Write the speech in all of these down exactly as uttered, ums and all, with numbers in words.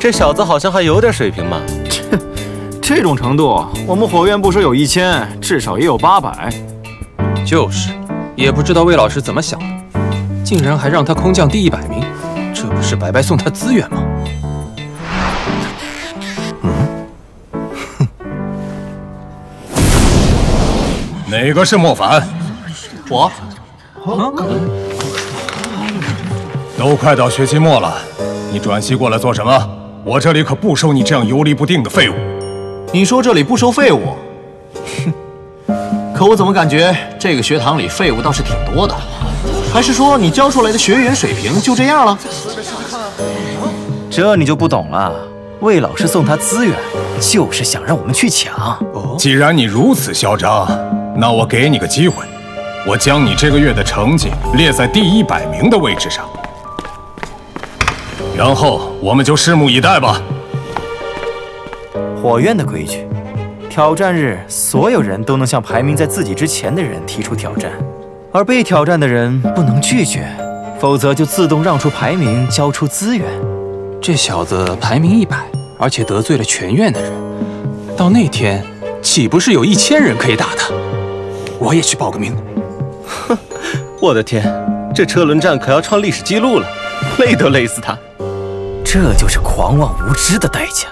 这小子好像还有点水平嘛。切，这种程度，我们火院不说有一千，至少也有八百。就是，也不知道魏老师怎么想的，竟然还让他空降第一百名，这不是白白送他资源吗？ 哪个是莫凡？我。都快到学期末了，你转系过来做什么？我这里可不收你这样游离不定的废物。你说这里不收废物？哼！可我怎么感觉这个学堂里废物倒是挺多的？还是说你教出来的学员水平就这样了？这你就不懂了。魏老师送他资源，就是想让我们去抢。既然你如此嚣张。 那我给你个机会，我将你这个月的成绩列在第一百名的位置上，然后我们就拭目以待吧。火院的规矩，挑战日所有人都能向排名在自己之前的人提出挑战，而被挑战的人不能拒绝，否则就自动让出排名，交出资源。这小子排名一百，而且得罪了全院的人，到那天岂不是有一千人可以打他？ 我也去报个名。哼，我的天，这车轮战可要创历史记录了，累都累死他。这就是狂妄无知的代价。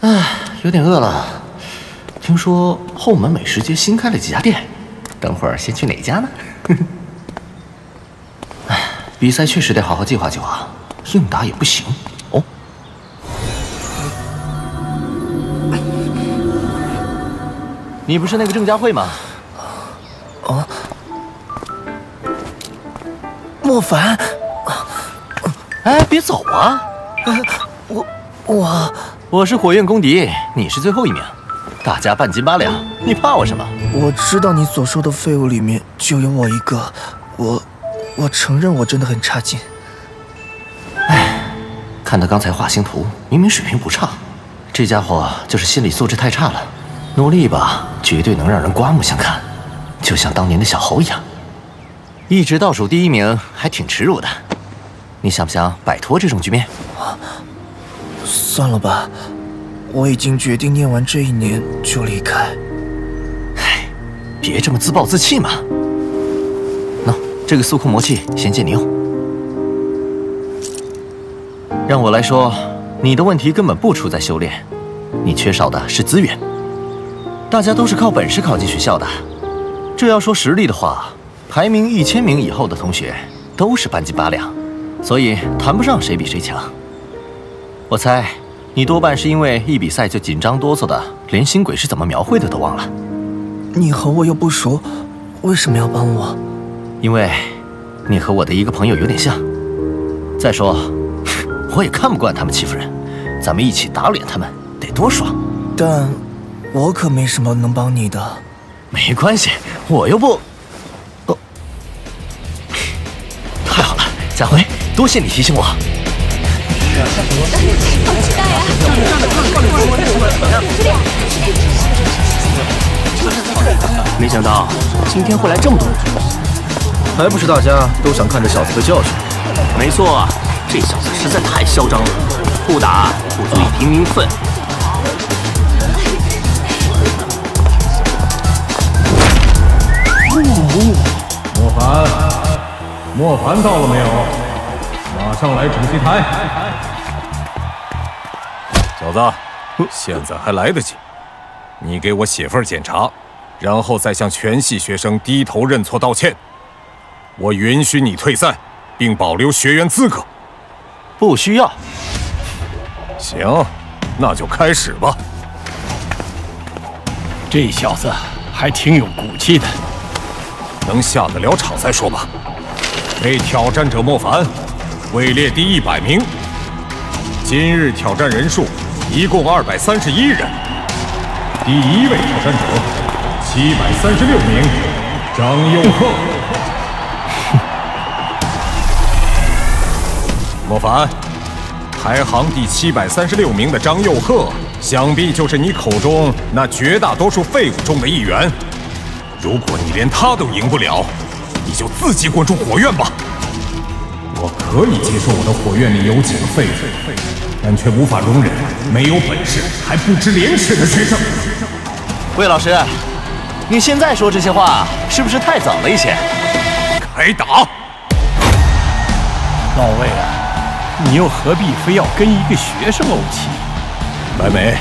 唉，有点饿了。听说后门美食街新开了几家店。 等会儿先去哪家呢？哎，比赛确实得好好计划计划，硬打也不行哦。你不是那个郑佳慧吗？啊！莫凡！哎，别走啊！我我我是火焰公敌，你是最后一名。 大家半斤八两，你怕我什么？我知道你所说的废物里面就有我一个，我，我承认我真的很差劲。哎，看他刚才画星图，明明水平不差，这家伙就是心理素质太差了。努力一把，绝对能让人刮目相看，就像当年的小猴一样，一直倒数第一名，还挺耻辱的。你想不想摆脱这种局面？啊，算了吧。 我已经决定念完这一年就离开。哎，别这么自暴自弃嘛。喏，这个速控魔器先借你用。让我来说，你的问题根本不出在修炼，你缺少的是资源。大家都是靠本事考进学校的，这要说实力的话，排名一千名以后的同学都是半斤八两，所以谈不上谁比谁强。我猜。 你多半是因为一比赛就紧张哆嗦的，连星轨是怎么描绘的都忘了。你和我又不熟，为什么要帮我？因为，你和我的一个朋友有点像。再说，我也看不惯他们欺负人，咱们一起打脸他们得多爽！但，我可没什么能帮你的。没关系，我又不……哦，太好了，佳辉，多谢你提醒我。 好期待呀！没想到今天会来这么多人，还不是大家都想看着小子被教训？没错，这小子实在太嚣张了，不打不足以平民愤。莫凡，莫凡到了没有？马上来主席台。 小子，现在还来得及，你给我写份检查，然后再向全系学生低头认错道歉。我允许你退赛，并保留学员资格。不需要。行，那就开始吧。这小子还挺有骨气的，能下得了场再说吧。被挑战者莫凡，位列第一百名，今日挑战人数。 一共二百三十一人，第一位挑战者，七百三十六名，张佑赫。莫凡，排行第七百三十六名的张佑赫，想必就是你口中那绝大多数废物中的一员。如果你连他都赢不了，你就自己滚出火院吧。我可以接受我的火院里有几个废物，但却无法容忍没有本事还不知廉耻的学生。魏老师，你现在说这些话是不是太早了一些？开打！老魏啊，你又何必非要跟一个学生怄气？白眉，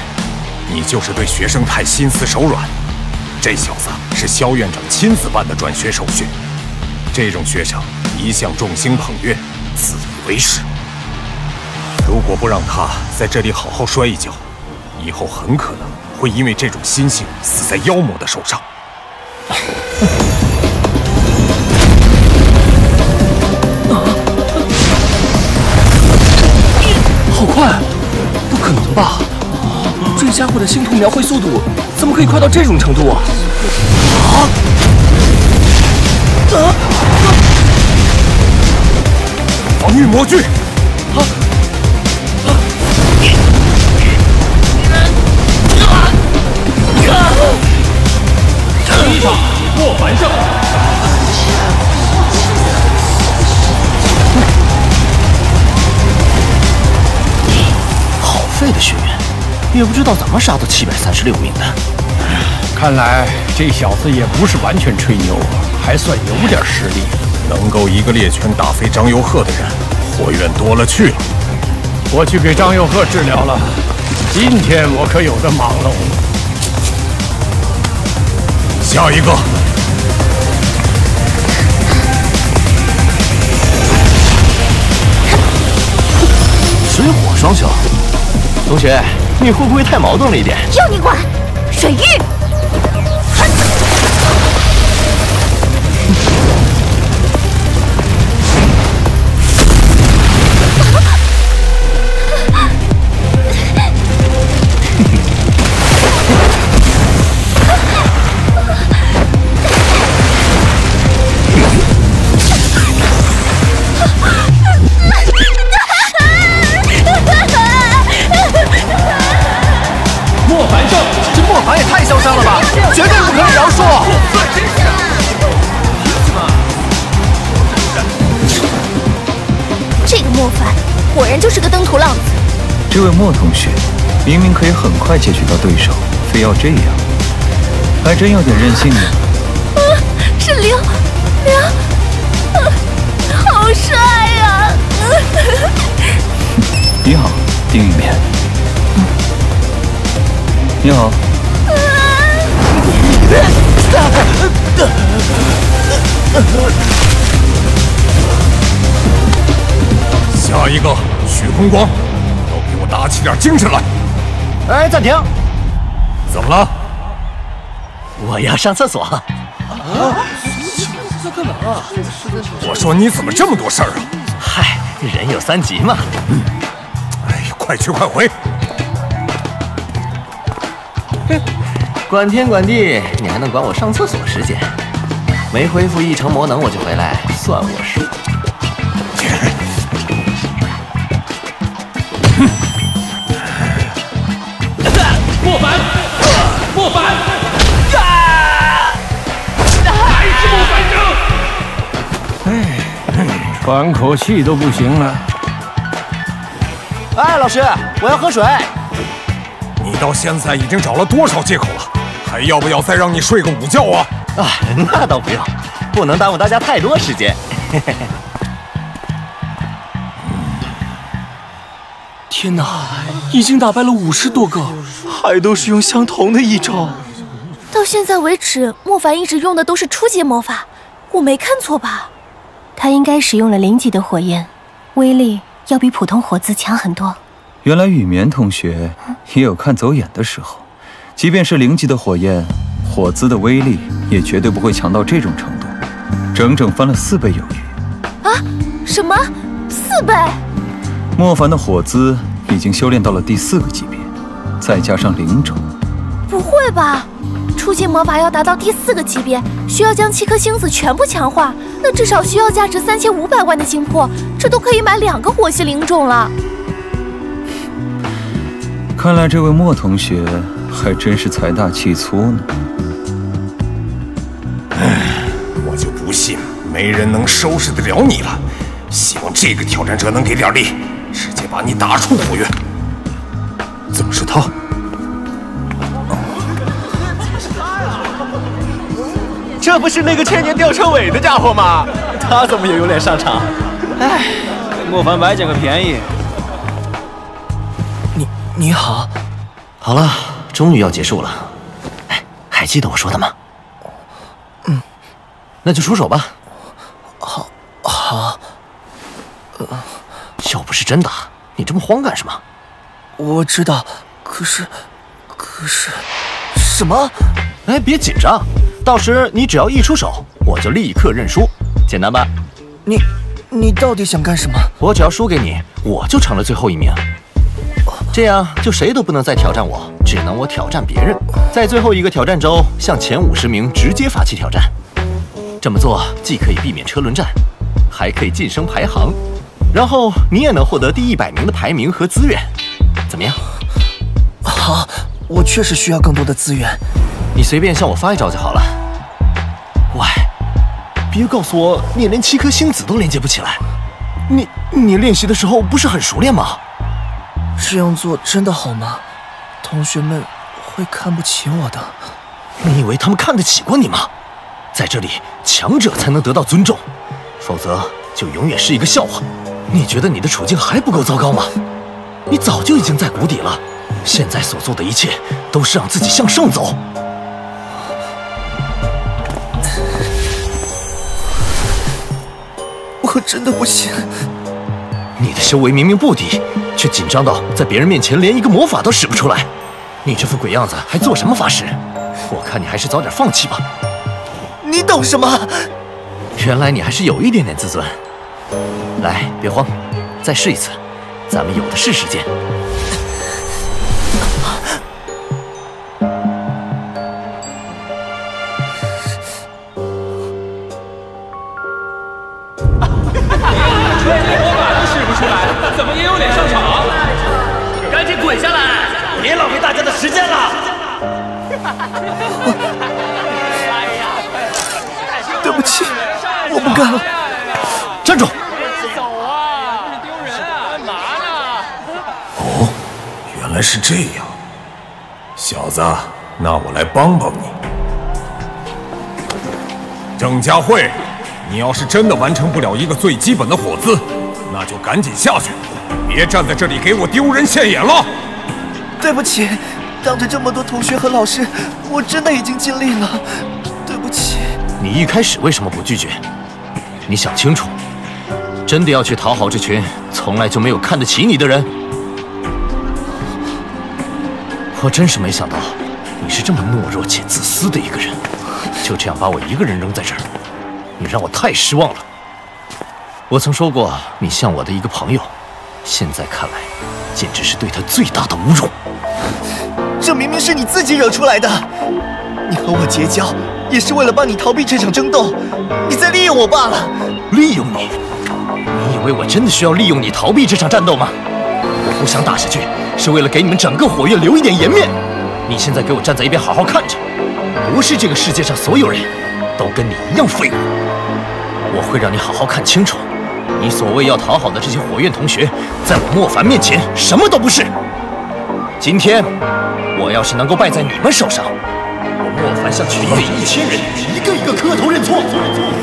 你就是对学生太心慈手软。这小子是肖院长亲自办的转学手续，这种学生一向众星捧月，自以为是。如果不让他在这里好好摔一跤，以后很可能会因为这种心性死在妖魔的手上。好快！不可能吧？这家伙的星图描绘速度怎么可以快到这种程度啊？啊！防御魔具！啊！欺上莫反正。好废的学员，也不知道怎么杀到七百三十六名的。看来这小子也不是完全吹牛，还算有点实力。能够一个猎拳打飞张佑赫的人，火院多了去了。我去给张佑赫治疗了，今天我可有的忙喽。 下一个，水火双修。同学，你会不会太矛盾了一点？要你管！水域，这位莫同学，明明可以很快解决到对手，非要这样，还真有点任性呢。啊，是刘刘、啊，好帅呀、啊！你好，丁雨眠。嗯、你好。下一个，许空光。 打起点精神来！哎，暂停！怎么了？我要上厕所。啊！在干嘛？我说你怎么这么多事儿啊？嗨，人有三急嘛。嗯。哎，快去快回！哼，管天管地，你还能管我上厕所时间？没恢复异常魔能我就回来，算我输。 莫凡，莫凡，啊！还是莫凡胜！哎，喘口气都不行了。哎，老师，我要喝水。你到现在已经找了多少借口了？还要不要再让你睡个午觉啊？啊，那倒不用，不能耽误大家太多时间。天哪，已经打败了五十多个。 还都是用相同的一招，到现在为止，莫凡一直用的都是初级魔法，我没看错吧？他应该使用了零级的火焰，威力要比普通火字强很多。原来雨眠同学也有看走眼的时候，即便是零级的火焰，火字的威力也绝对不会强到这种程度，整整翻了四倍有余。啊？什么？四倍？莫凡的火姿已经修炼到了第四个级别。 再加上灵种，不会吧？初级魔法要达到第四个级别，需要将七颗星子全部强化，那至少需要价值三千五百万的星魄，这都可以买两个火系灵种了。看来这位莫同学还真是财大气粗呢。哎，我就不信没人能收拾得了你了。希望这个挑战者能给点力，直接把你打出虎穴。怎么是他？ 这不是那个千年吊车尾的家伙吗？他怎么也有脸上场？哎，莫凡白捡个便宜。你你好，好了，终于要结束了。哎，还记得我说的吗？嗯，那就出手吧。好，好。呃，要不是真的，你这么慌干什么？我知道，可是，可是，什么？哎，别紧张。 到时你只要一出手，我就立刻认输，简单吧？你，你到底想干什么？我只要输给你，我就成了最后一名，这样就谁都不能再挑战我，只能我挑战别人。在最后一个挑战周，向前五十名直接发起挑战。这么做既可以避免车轮战，还可以晋升排行，然后你也能获得第一百名的排名和资源。怎么样？好，我确实需要更多的资源。 你随便向我发一招就好了。喂，别告诉我你连七颗星子都连接不起来。你你练习的时候不是很熟练吗？这样做真的好吗？同学们会看不起我的。你以为他们看得起过你吗？在这里，强者才能得到尊重，否则就永远是一个笑话。你觉得你的处境还不够糟糕吗？你早就已经在谷底了，现在所做的一切都是让自己向上走。 我真的不行。你的修为明明不低，却紧张到在别人面前连一个魔法都使不出来。你这副鬼样子还做什么法师？我看你还是早点放弃吧。你懂什么？原来你还是有一点点自尊。来，别慌，再试一次，咱们有的是时间。时间了，对不起，我不干了。站住！走啊！丢人啊！干嘛呢？哦，原来是这样。小子，那我来帮帮你。郑佳慧，你要是真的完成不了一个最基本的火姿，那就赶紧下去，别站在这里给我丢人现眼了。对不起。 当着这么多同学和老师，我真的已经尽力了，对不起。你一开始为什么不拒绝？你想清楚，真的要去讨好这群从来就没有看得起你的人？我真是没想到，你是这么懦弱且自私的一个人，就这样把我一个人扔在这儿，你让我太失望了。我曾说过，你像我的一个朋友，现在看来，简直是对他最大的侮辱。 这明明是你自己惹出来的！你和我结交，也是为了帮你逃避这场争斗，你在利用我罢了。利用你？你以为我真的需要利用你逃避这场战斗吗？我不想打下去，是为了给你们整个火焰留一点颜面。你现在给我站在一边好好看着，不是这个世界上所有人都跟你一样废物。我会让你好好看清楚，你所谓要讨好的这些火焰同学，在我莫凡面前什么都不是。今天。 我要是能够败在你们手上，我莫凡向群里一千人一个一个磕头认错。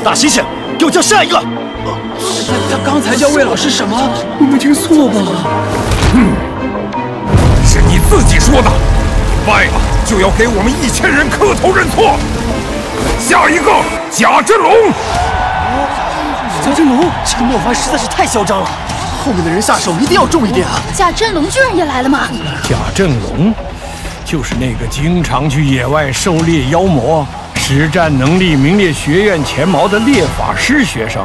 大猩猩，给我叫下一个！他他刚才叫魏老师什么？我没听错吧？嗯，是你自己说的。你败了就要给我们一千人磕头认错。下一个，贾振龙。贾振龙，这个莫凡实在是太嚣张了。后面的人下手一定要重一点啊！贾振龙居然也来了吗？贾振龙。 就是那个经常去野外狩猎妖魔、实战能力名列学院前茅的猎法师学生，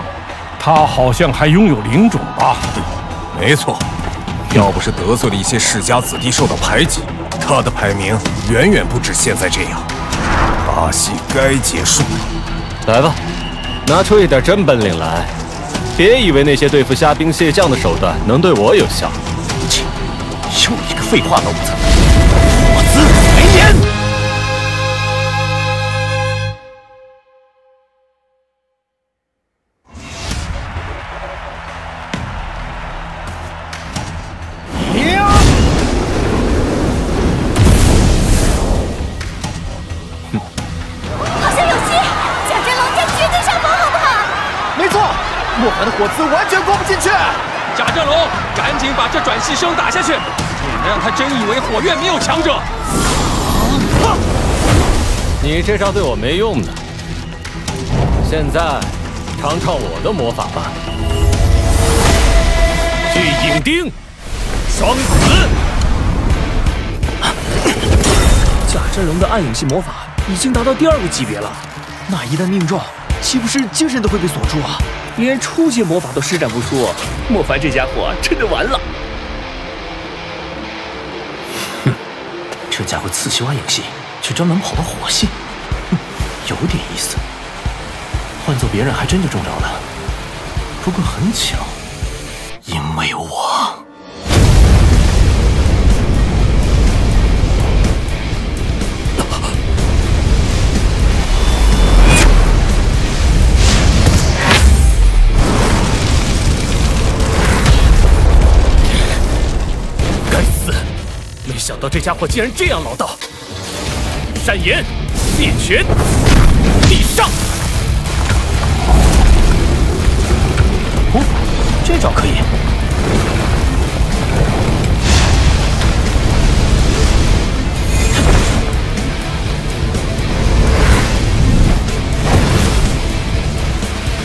他好像还拥有灵种吧？没错，要不是得罪了一些世家子弟受到排挤，他的排名远远不止现在这样。把戏该结束了，来吧，拿出一点真本领来！别以为那些对付虾兵蟹将的手段能对我有效。切，又一个。废话篓子，我子子没言。 我子完全攻不进去，贾振龙，赶紧把这转系生打下去，免得让他真以为火焰没有强者。哼，你这招对我没用的。现在尝尝我的魔法吧，聚影钉，双子。贾振龙的暗影系魔法已经达到第二个级别了，那一旦命中，岂不是精神都会被锁住啊？ 连初阶魔法都施展不出，莫凡这家伙真的完了。哼，这家伙刺绣暗影系，却专门跑到火系，哼，有点意思。换做别人还真就中招了，不过很巧，因为我。 没想到这家伙竟然这样老道！山岩、灭拳、地上，哦，这招可以。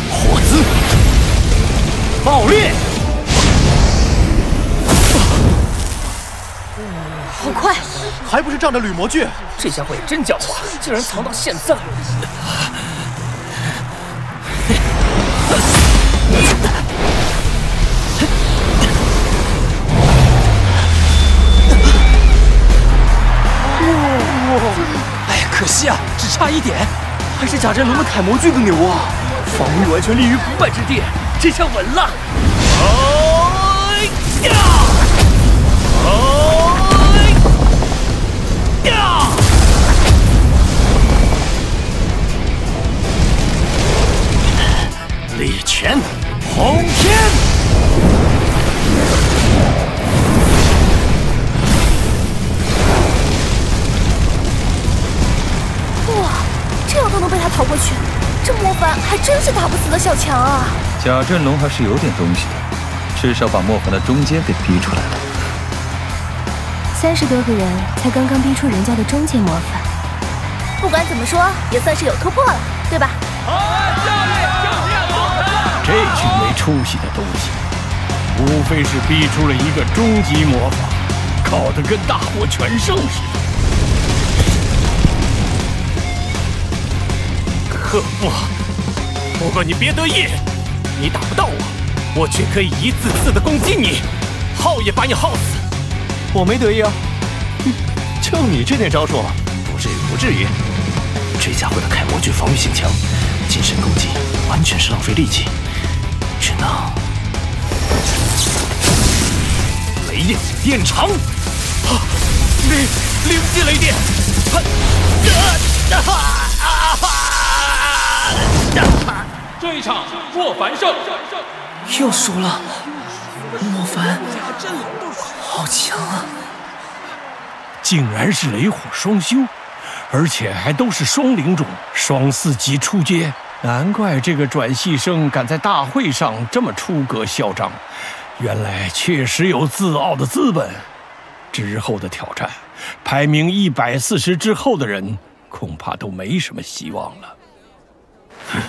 火姿，爆裂！ 好快，还不是仗着铝模具？这家伙也真狡猾，竟然藏到现在。哎，可惜啊，只差一点，还是贾振龙的凯模具更牛啊！防御完全立于不败之地，这下稳了。哎呀！哦。 力拳，轰天！哇，这样都能被他逃过去，这莫凡还真是打不死的小强啊！贾振龙还是有点东西的，至少把莫凡的中阶给逼出来了。三十多个人才刚刚逼出人家的中阶魔法，不管怎么说，也算是有突破了，对吧？好，下面。 这群没出息的东西，无非是逼出了一个终极魔法，搞得跟大获全胜似的。可恶！不过你别得意，你打不到我，我却可以一次次的攻击你，耗也把你耗死。我没得意啊，就你这点招数，不至于不至于。这家伙的凯魔具防御性强。 近身攻击完全是浪费力气，只能雷电电长，啊，零零级雷电，这一场莫凡胜，又输了。莫凡好强啊！竟然是雷火双修。 而且还都是双灵种、双四级出阶，难怪这个转系生敢在大会上这么出格嚣张，原来确实有自傲的资本。之后的挑战，排名一百四十之后的人恐怕都没什么希望了。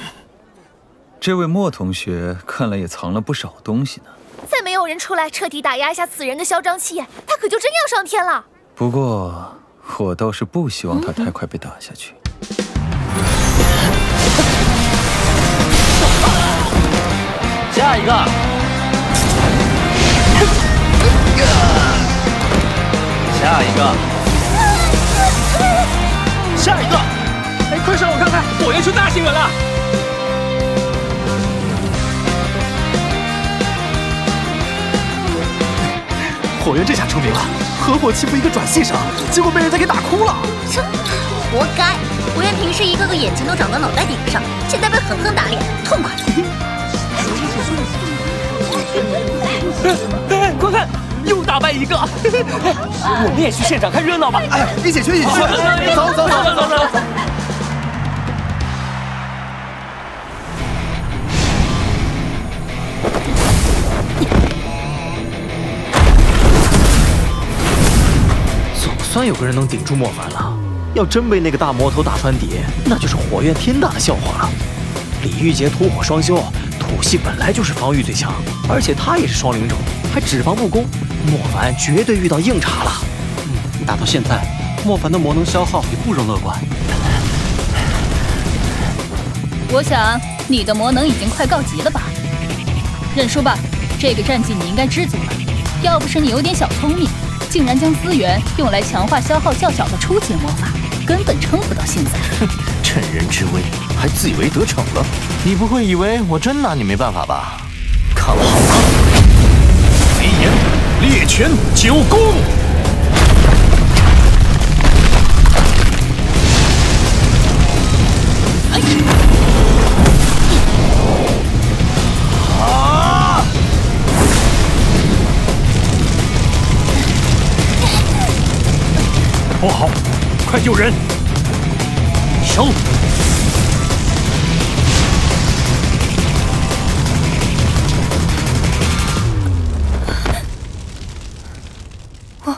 这位莫同学看来也藏了不少东西呢。再没有人出来彻底打压一下此人的嚣张气焰，他可就真要上天了。不过。 我倒是不希望他太快被打下去。下一个，下一个，下一个！哎，快上我看看，我要出大新闻了！火源这下出名了，合伙欺负一个转系生，结果被人家给打哭了。哼，活该！火源平时一个个眼睛都长到脑袋顶上，现在被狠狠打脸，痛快！哎，快看，又打败一个！我们也去现场看热闹吧！哎，一起去，一起去！走走走走走走。 总算有个人能顶住莫凡了。要真被那个大魔头打穿底，那就是火焰天大的笑话了。李玉洁土火双修，土系本来就是防御最强，而且他也是双灵种，还只防不攻。莫凡绝对遇到硬茬了。嗯，打到现在，莫凡的魔能消耗也不容乐观。我想你的魔能已经快告急了吧？认输吧，这个战绩你应该知足了。要不是你有点小聪明。 竟然将资源用来强化消耗较小的初级魔法，根本撑不到现在。哼，趁人之危还自以为得逞了。你不会以为我真拿你没办法吧？看我好打！飞炎猎拳九宫，哎、啊！ 不好，快救人！收。我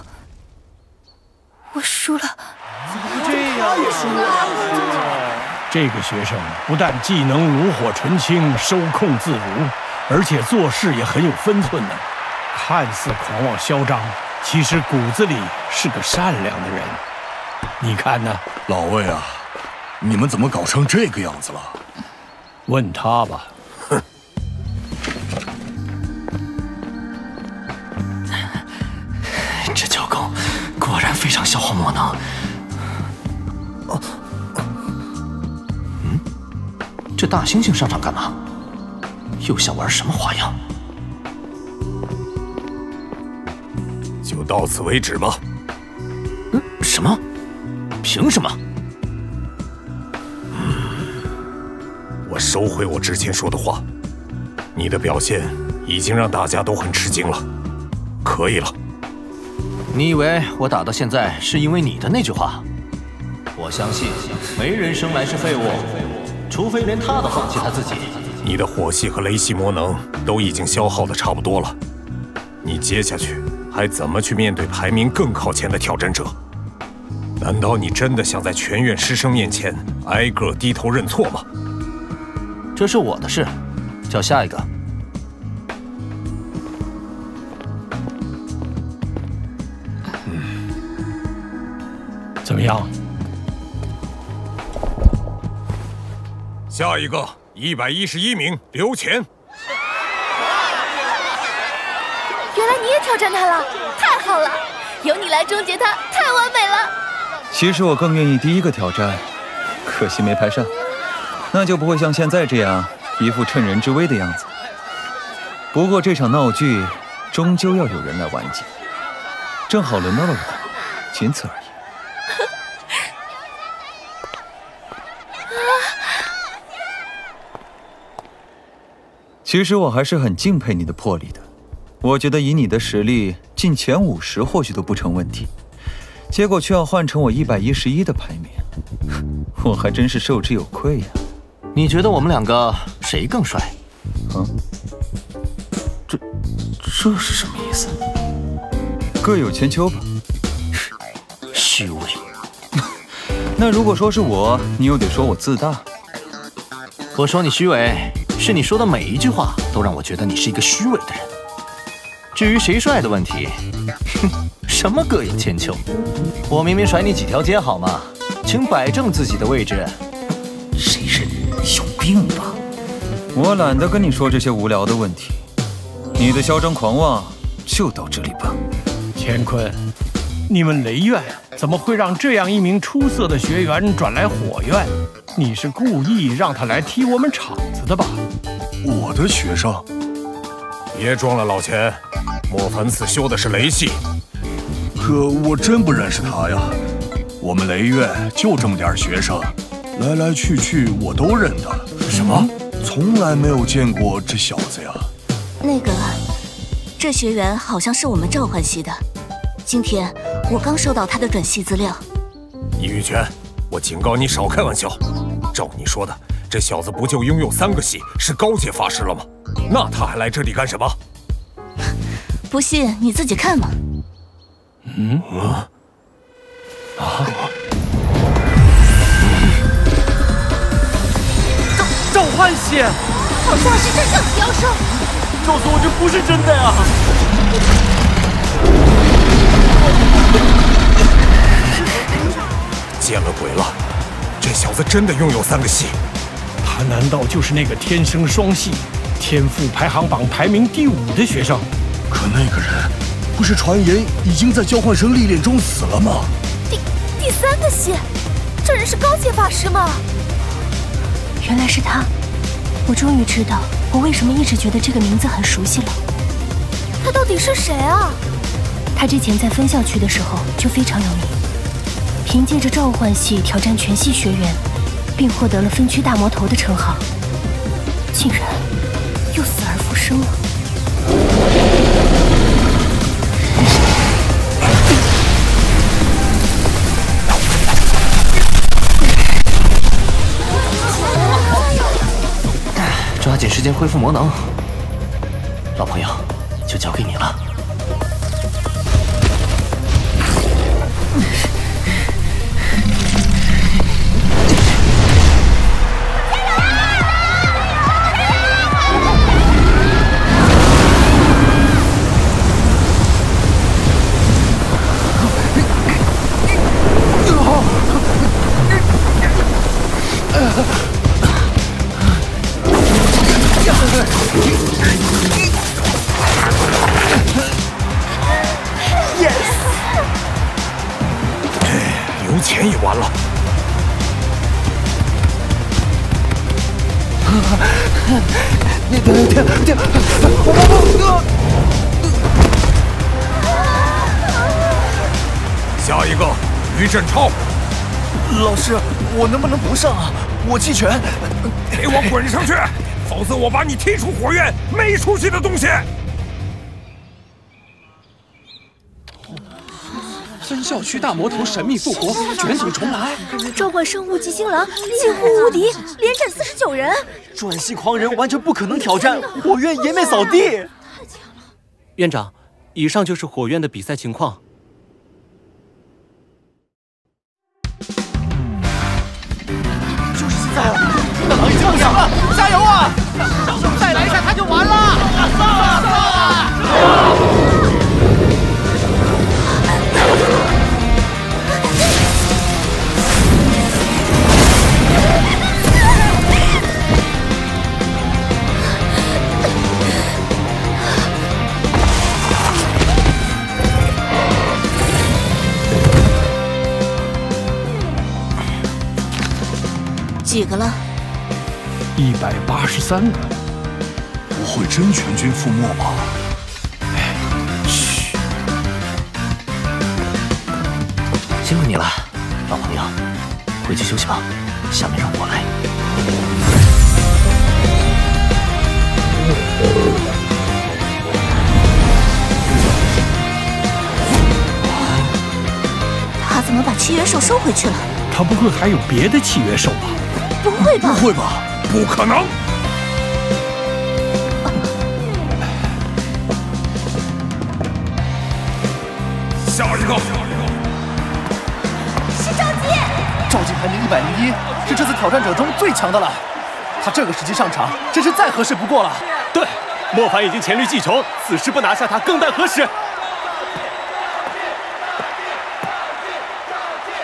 我输了。这样输了。这个学生不但技能炉火纯青，收控自如，而且做事也很有分寸呢。看似狂妄嚣张。 其实骨子里是个善良的人，你看呢？老魏啊，你们怎么搞成这个样子了？问他吧。哼。这九宫果然非常消耗魔能。哦。嗯，这大猩猩上场干嘛？又想玩什么花样？ 就到此为止吗？嗯，什么？凭什么？嗯，我收回我之前说的话。你的表现已经让大家都很吃惊了，可以了。你以为我打到现在是因为你的那句话？我相信没人生来是废物，除非连他都放弃他自己。你的火系和雷系魔能都已经消耗的差不多了，你接下去。 还怎么去面对排名更靠前的挑战者？难道你真的想在全院师生面前挨个低头认错吗？这是我的事，叫下一个。嗯，怎么样？下一个一百一十一名刘乾。 挑战他了，太好了！由你来终结他，太完美了。其实我更愿意第一个挑战，可惜没排上，那就不会像现在这样一副趁人之危的样子。不过这场闹剧终究要有人来完结，正好轮到了我，仅此而已。其实我还是很敬佩你的魄力的。 我觉得以你的实力进前五十或许都不成问题，结果却要换成我一百一十一的排名，我还真是受之有愧呀。你觉得我们两个谁更帅？啊？这这是什么意思？各有千秋吧。虚伪。那如果说是我，你又得说我自大。我说你虚伪，是你说的每一句话都让我觉得你是一个虚伪的人。 至于谁帅的问题，哼，什么各有千秋。我明明甩你几条街好吗？请摆正自己的位置。谁是你？有病吧？我懒得跟你说这些无聊的问题。你的嚣张狂妄就到这里吧。乾坤，你们雷院怎么会让这样一名出色的学员转来火院？你是故意让他来踢我们场子的吧？我的学生，别装了，老钱。莫凡此修的是雷系，可我真不认识他呀。我们雷院就这么点学生，来来去去我都认得。什么？从来没有见过这小子呀。那个，这学员好像是我们召唤系的。今天我刚收到他的转系资料。易玉泉，我警告你少开玩笑。照你说的，这小子不就拥有三个系，是高阶法师了吗？那他还来这里干什么？ 不信你自己看吧。嗯啊啊！召召唤系，好像是真正的妖兽。告诉我这不是真的呀！见了鬼了，这小子真的拥有三个系。他难道就是那个天生双系、天赋排行榜排名第五的学生？ 可那个人，不是传言已经在交换生历练中死了吗？第第三个系，这人是高阶法师吗？原来是他，我终于知道我为什么一直觉得这个名字很熟悉了。他到底是谁啊？他之前在分校区的时候就非常有名，凭借着召唤系挑战全系学员，并获得了分区大魔头的称号，竟然又死而复生了。 抓紧时间恢复魔能，老朋友，就交给你了。我能不能不上啊？我弃权，给我滚上去，否则我把你踢出火院！没出息的东西！分校区大魔头神秘复活，卷土重来！召唤生物急星狼几乎无敌，连斩四十九人！转系狂人完全不可能挑战火院颜面扫地！太强了！院长，以上就是火院的比赛情况。 已经不行了，加油啊！再来一下他就完了，上啊上啊！几个了？ 一百八十三个，不会真全军覆没吧？哎，嘘，辛苦你了，老朋友，回去休息吧。下面让我来。他怎么把契约兽收回去了？他不会还有别的契约兽吧？不会吧？不会吧？ 不可能！下一个，是赵姬。赵姬排名一百零一，是这次挑战者中最强的了。他这个时机上场，真是再合适不过了。对，莫凡已经黔驴技穷，此时不拿下他更待何时？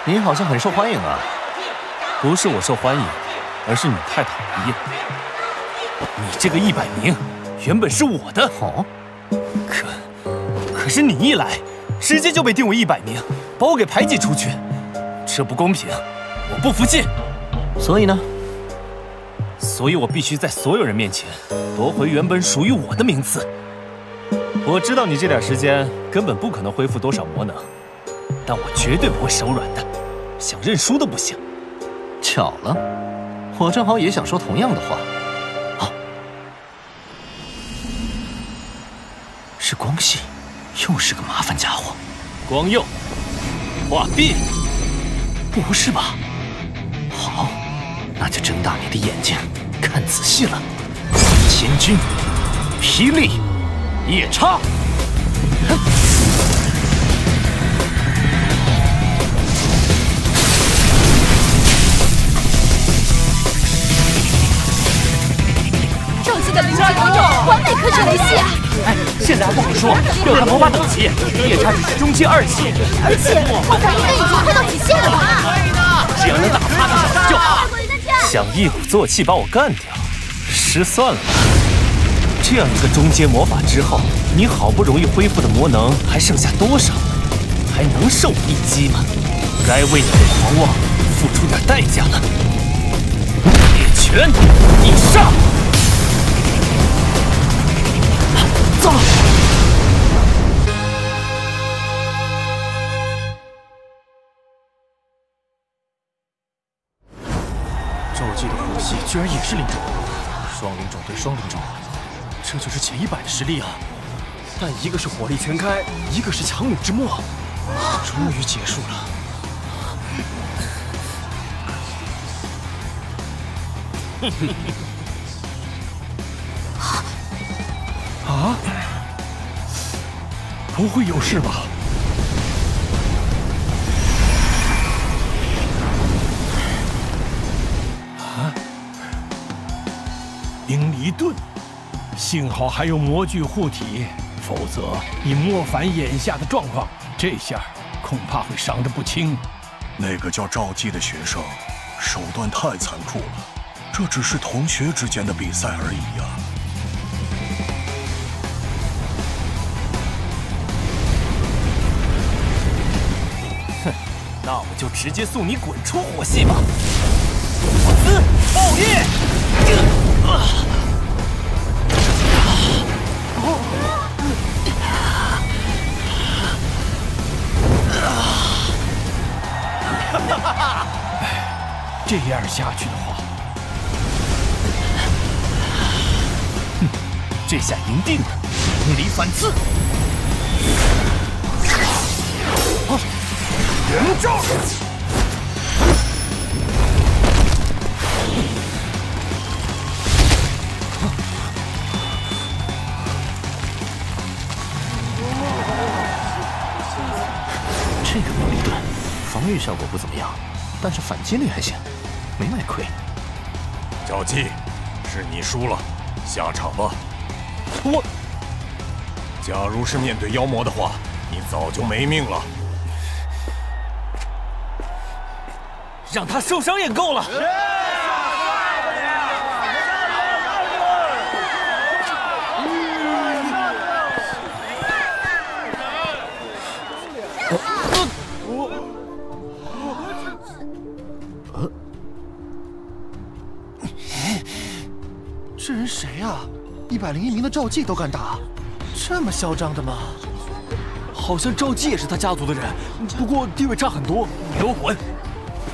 你好像很受欢迎啊！不是我受欢迎。 而是你太讨厌，你这个一百名原本是我的，哦，可可是你一来，直接就被定为一百名，把我给排挤出去，这不公平，我不服气。所以呢？所以我必须在所有人面前夺回原本属于我的名次。我知道你这点时间根本不可能恢复多少魔能，但我绝对不会手软的，想认输都不行。巧了，我正好也想说同样的话。啊，是光系，又是个麻烦家伙。光佑，画壁，不是吧？好，那就睁大你的眼睛看仔细了。千钧，霹雳。 夜叉，这次的不杀光佑完美克制雷系啊！哎，现在还不好说，要看魔法等级，夜叉只是中期二期，而且他反应力已经快到极限了吧？只要能打趴他就好。想一鼓作气把我干掉，失算了吧。 这样一个中阶魔法之后，你好不容易恢复的魔能还剩下多少？还能受我一击吗？该为你的狂妄付出点代价了。铁拳，你上！糟了！咒技的呼吸居然也是灵种，双灵种对双灵种。 这就是前一百的实力啊！但一个是火力全开，一个是强弩之末，终于结束了。啊！不会有事吧？啊！冰离盾。 幸好还有魔具护体，否则以莫凡眼下的状况，这下恐怕会伤得不轻。那个叫赵姬的学生，手段太残酷了。这只是同学之间的比赛而已啊！哼，那我就直接送你滚出火系吧！火姿爆裂！呃呃 这样下去的话，哼，这下赢定了！龙离反刺，好，人造人。 防御效果不怎么样，但是反击力还行，没卖亏。赵姬，是你输了，下场吧。我，假如是面对妖魔的话，你早就没命了。让他受伤也够了。嗯 这人谁啊？一百零一名的赵姬都敢打，这么嚣张的吗？好像赵姬也是他家族的人，不过地位差很多。给我滚！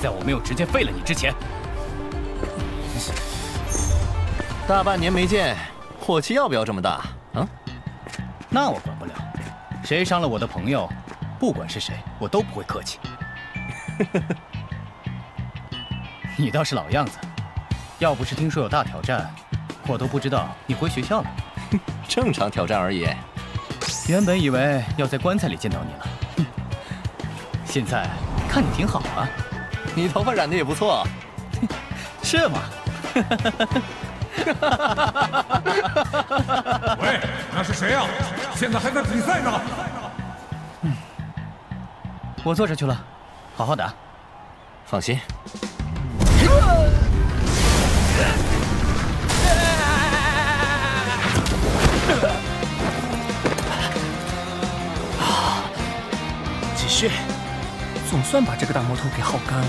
在我没有直接废了你之前。大半年没见，火气要不要这么大啊？那我管不了，谁伤了我的朋友，不管是谁，我都不会客气。你倒是老样子，要不是听说有大挑战。 我都不知道你回学校了，正常挑战而已。原本以为要在棺材里见到你了，现在看你挺好啊，你头发染得也不错，是吗？喂，那是谁啊？现在还在比赛呢。嗯，我坐这去了，好好打，放心。 是，总算把这个大魔头给耗干了。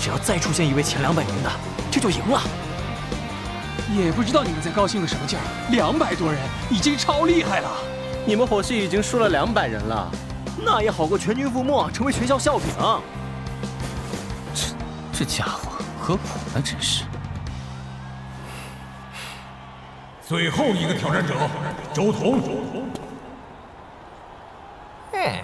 只要再出现一位前两百名的，这就赢了。也不知道你们在高兴个什么劲儿，两百多人已经超厉害了。你们火系已经输了两百人了，那也好过全军覆没，成为全校笑柄。这这家伙何苦呢？真是。最后一个挑战者，周彤。哎。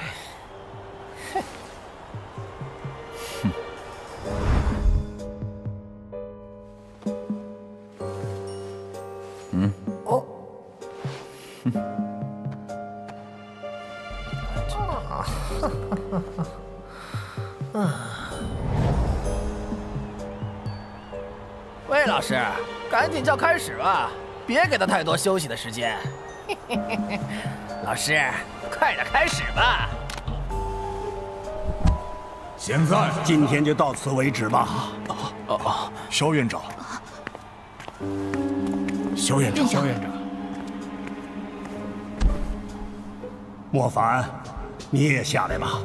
魏老师，赶紧叫开始吧，别给他太多休息的时间。老师，快点开始吧。现在，今天就到此为止吧。啊啊啊！肖院长，肖院长，肖院长，莫凡，你也下来吧。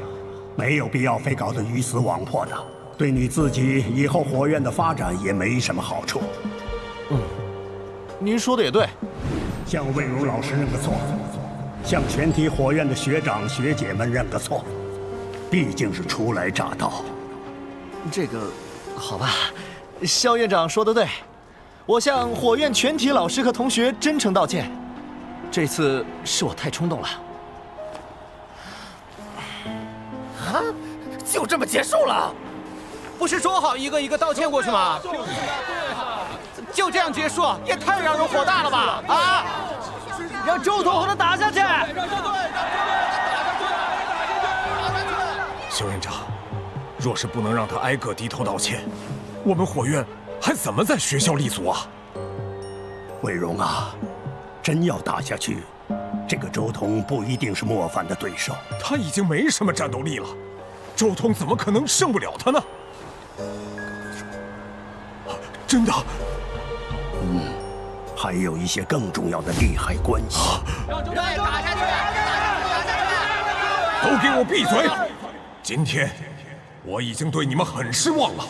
没有必要非搞得鱼死网破的，对你自己以后火院的发展也没什么好处。嗯，您说的也对。向魏如老师认个错，向全体火院的学长学姐们认个错，毕竟是初来乍到。这个，好吧，肖院长说的对，我向火院全体老师和同学真诚道歉，这次是我太冲动了。 啊！就这么结束了？不是说好一个一个道歉过去吗？就这样结束，也太让人火大了吧！啊！让周彤和他打下去！肖院长，若是不能让他挨个低头道歉，我们火院还怎么在学校立足啊？伟荣啊，真要打下去。 这个周彤不一定是莫凡的对手，他已经没什么战斗力了，周彤怎么可能胜不了他呢？真的，嗯，还有一些更重要的利害关系。让周彤打下去！都给我闭嘴！今天我已经对你们很失望了，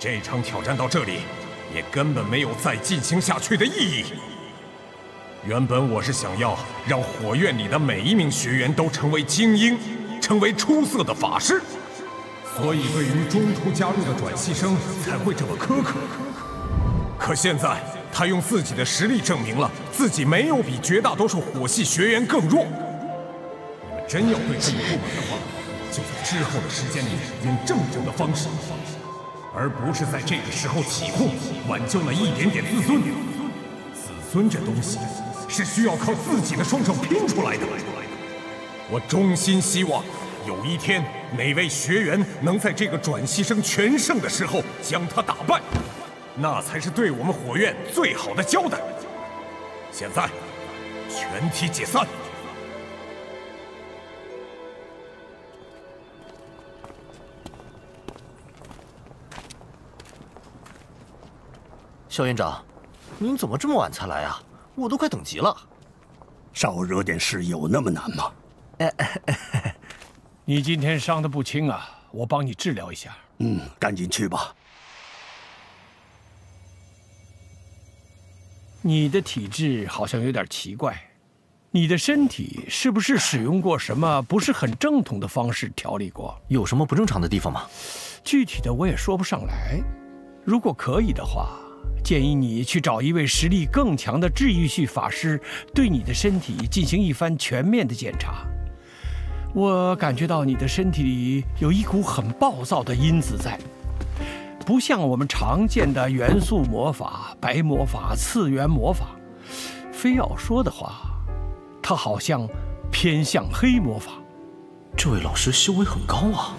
这场挑战到这里，也根本没有再进行下去的意义。 原本我是想要让火院里的每一名学员都成为精英，成为出色的法师，所以对于中途加入的转系生才会这么苛刻。可现在他用自己的实力证明了自己没有比绝大多数火系学员更弱。你们真要对自己不满的话，就在之后的时间里用正正的方式，而不是在这个时候起哄，挽救了一点点自尊。自尊这东西。 是需要靠自己的双手拼出来的。我衷心希望，有一天哪位学员能在这个转系生全盛的时候将他打败，那才是对我们火院最好的交代。现在，全体解散。肖院长，您怎么这么晚才来啊？ 我都快等急了，少惹点事有那么难吗？你今天伤得不轻啊，我帮你治疗一下。嗯，赶紧去吧。你的体质好像有点奇怪，你的身体是不是使用过什么不是很正统的方式调理过？有什么不正常的地方吗？具体的我也说不上来。如果可以的话。 建议你去找一位实力更强的治愈系法师，对你的身体进行一番全面的检查。我感觉到你的身体里有一股很暴躁的因子在，不像我们常见的元素魔法、白魔法、次元魔法。非要说的话，它好像偏向黑魔法。这位老师修为很高啊，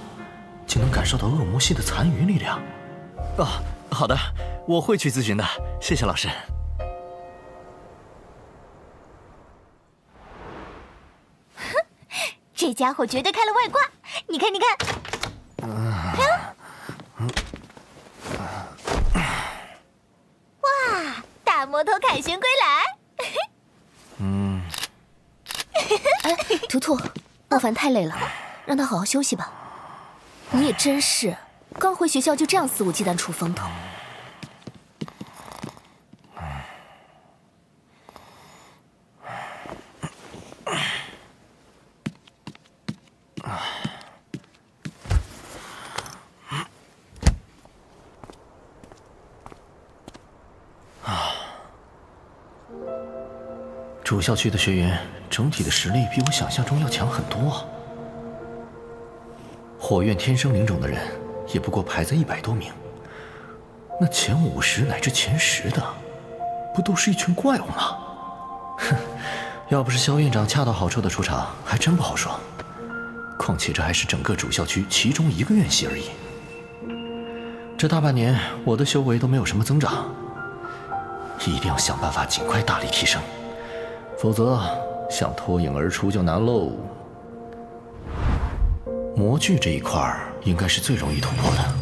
竟能感受到恶魔系的残余力量。啊，好的。 我会去咨询的，谢谢老师。哼，这家伙绝对开了外挂！你看，你看，啊、哇，大魔头凯旋归来！嗯，哎，图图，莫凡太累了，让他好好休息吧。你也真是，刚回学校就这样肆无忌惮出风头。主校区的学员整体的实力比我想象中要强很多啊。火焰天生灵种的人也不过排在一百多名，那前五十乃至前十的，不都是一群怪物吗？哼，要不是萧院长恰到好处的出场，还真不好说。况且这还是整个主校区其中一个院系而已。这大半年我的修为都没有什么增长，一定要想办法尽快大力提升，否则想脱颖而出就难喽。模具这一块儿应该是最容易突破的，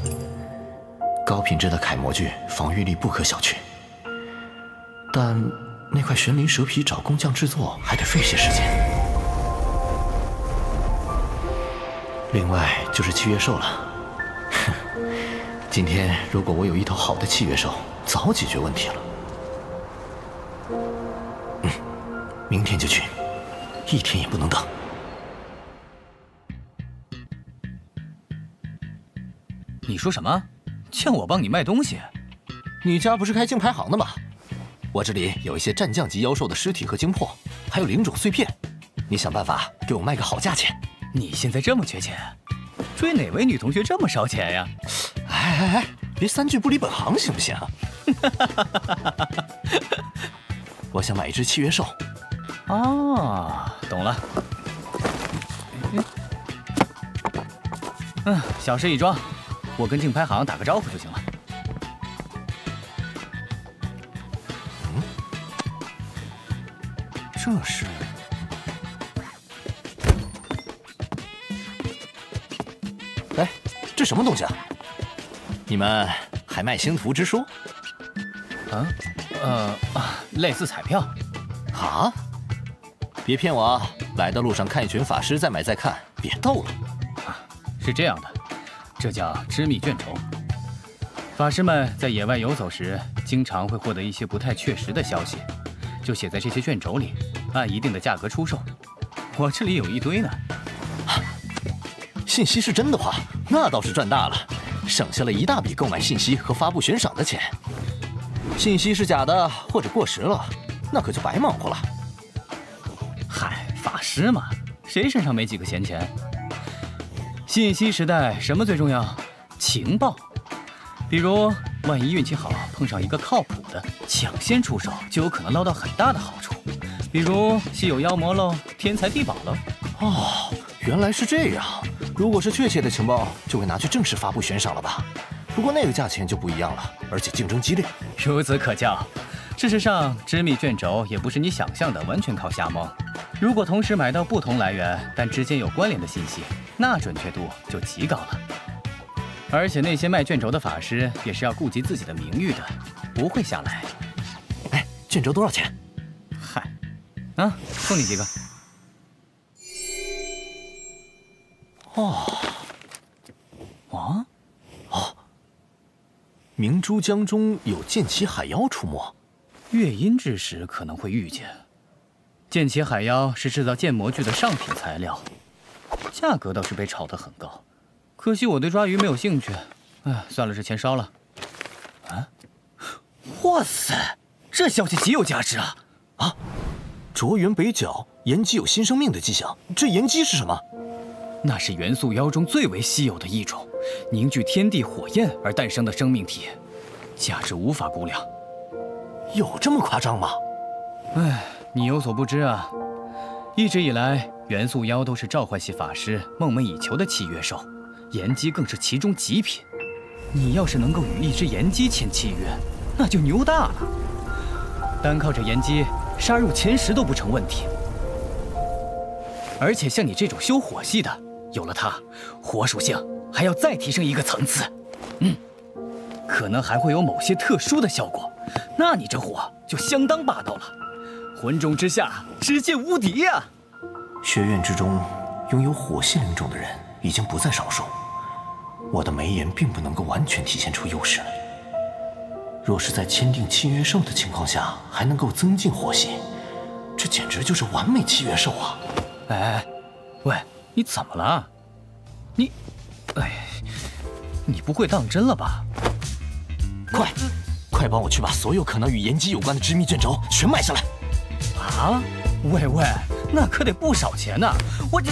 高品质的铠模具防御力不可小觑，但那块玄鳞蛇皮找工匠制作还得费些时间。 另外就是契约兽了，哼，今天如果我有一头好的契约兽，早解决问题了。嗯，明天就去，一天也不能等。你说什么？叫我帮你卖东西？你家不是开竞拍行的吗？我这里有一些战将级妖兽的尸体和精魄，还有灵种碎片，你想办法给我卖个好价钱。 你现在这么缺钱，追哪位女同学这么烧钱呀？哎哎哎，别三句不离本行行不行啊？我想买一只契约兽。哦，懂了。嗯，小事一桩，我跟竞拍行打个招呼就行了。嗯，这是。 哎，这什么东西啊？你们还卖星图之书？啊，呃，类似彩票。啊！别骗我啊！来的路上看一群法师在买在看，别逗了。啊，是这样的，这叫织密卷轴。法师们在野外游走时，经常会获得一些不太确实的消息，就写在这些卷轴里，按一定的价格出售。我这里有一堆呢。 信息是真的话，那倒是赚大了，省下了一大笔购买信息和发布悬赏的钱。信息是假的或者过时了，那可就白忙活了。嗨，法师嘛，谁身上没几个闲钱？信息时代，什么最重要？情报。比如，万一运气好碰上一个靠谱的，抢先出手就有可能捞到很大的好处。比如，稀有妖魔喽，天才地宝喽。哦，原来是这样。 如果是确切的情报，就会拿去正式发布悬赏了吧？不过那个价钱就不一样了，而且竞争激烈。孺子可教。事实上，织密卷轴也不是你想象的完全靠瞎蒙。如果同时买到不同来源但之间有关联的信息，那准确度就极高了。而且那些卖卷轴的法师也是要顾及自己的名誉的，不会下来。哎，卷轴多少钱？嗨，啊，送你几个。 哦，啊，哦，明珠江中有剑奇海妖出没，月阴之时可能会遇见。剑奇海妖是制造剑模具的上品材料，价格倒是被炒得很高。可惜我对抓鱼没有兴趣，哎，算了，这钱烧了。啊，哇塞，这消息极有价值啊！啊，卓园北角岩鸡有新生命的迹象，这岩鸡是什么？ 那是元素妖中最为稀有的一种，凝聚天地火焰而诞生的生命体，价值无法估量。有这么夸张吗？哎，你有所不知啊，一直以来元素妖都是召唤系法师梦寐以求的契约兽，炎鸡更是其中极品。你要是能够与一只炎鸡签契约，那就牛大了。单靠着炎鸡，杀入前十都不成问题。而且像你这种修火系的。 有了它，火属性还要再提升一个层次，嗯，可能还会有某些特殊的效果，那你这火就相当霸道了，魂中之下，直接无敌呀！学院之中，拥有火系灵种的人已经不在少数，我的眉眼并不能够完全体现出优势。若是在签订契约兽的情况下，还能够增进火系，这简直就是完美契约兽啊！哎哎，喂。 你怎么了？你，哎，你不会当真了吧？快，快帮我去把所有可能与炎鸡有关的织密卷轴全买下来！啊，啊，喂喂，那可得不少钱呢、啊！我这……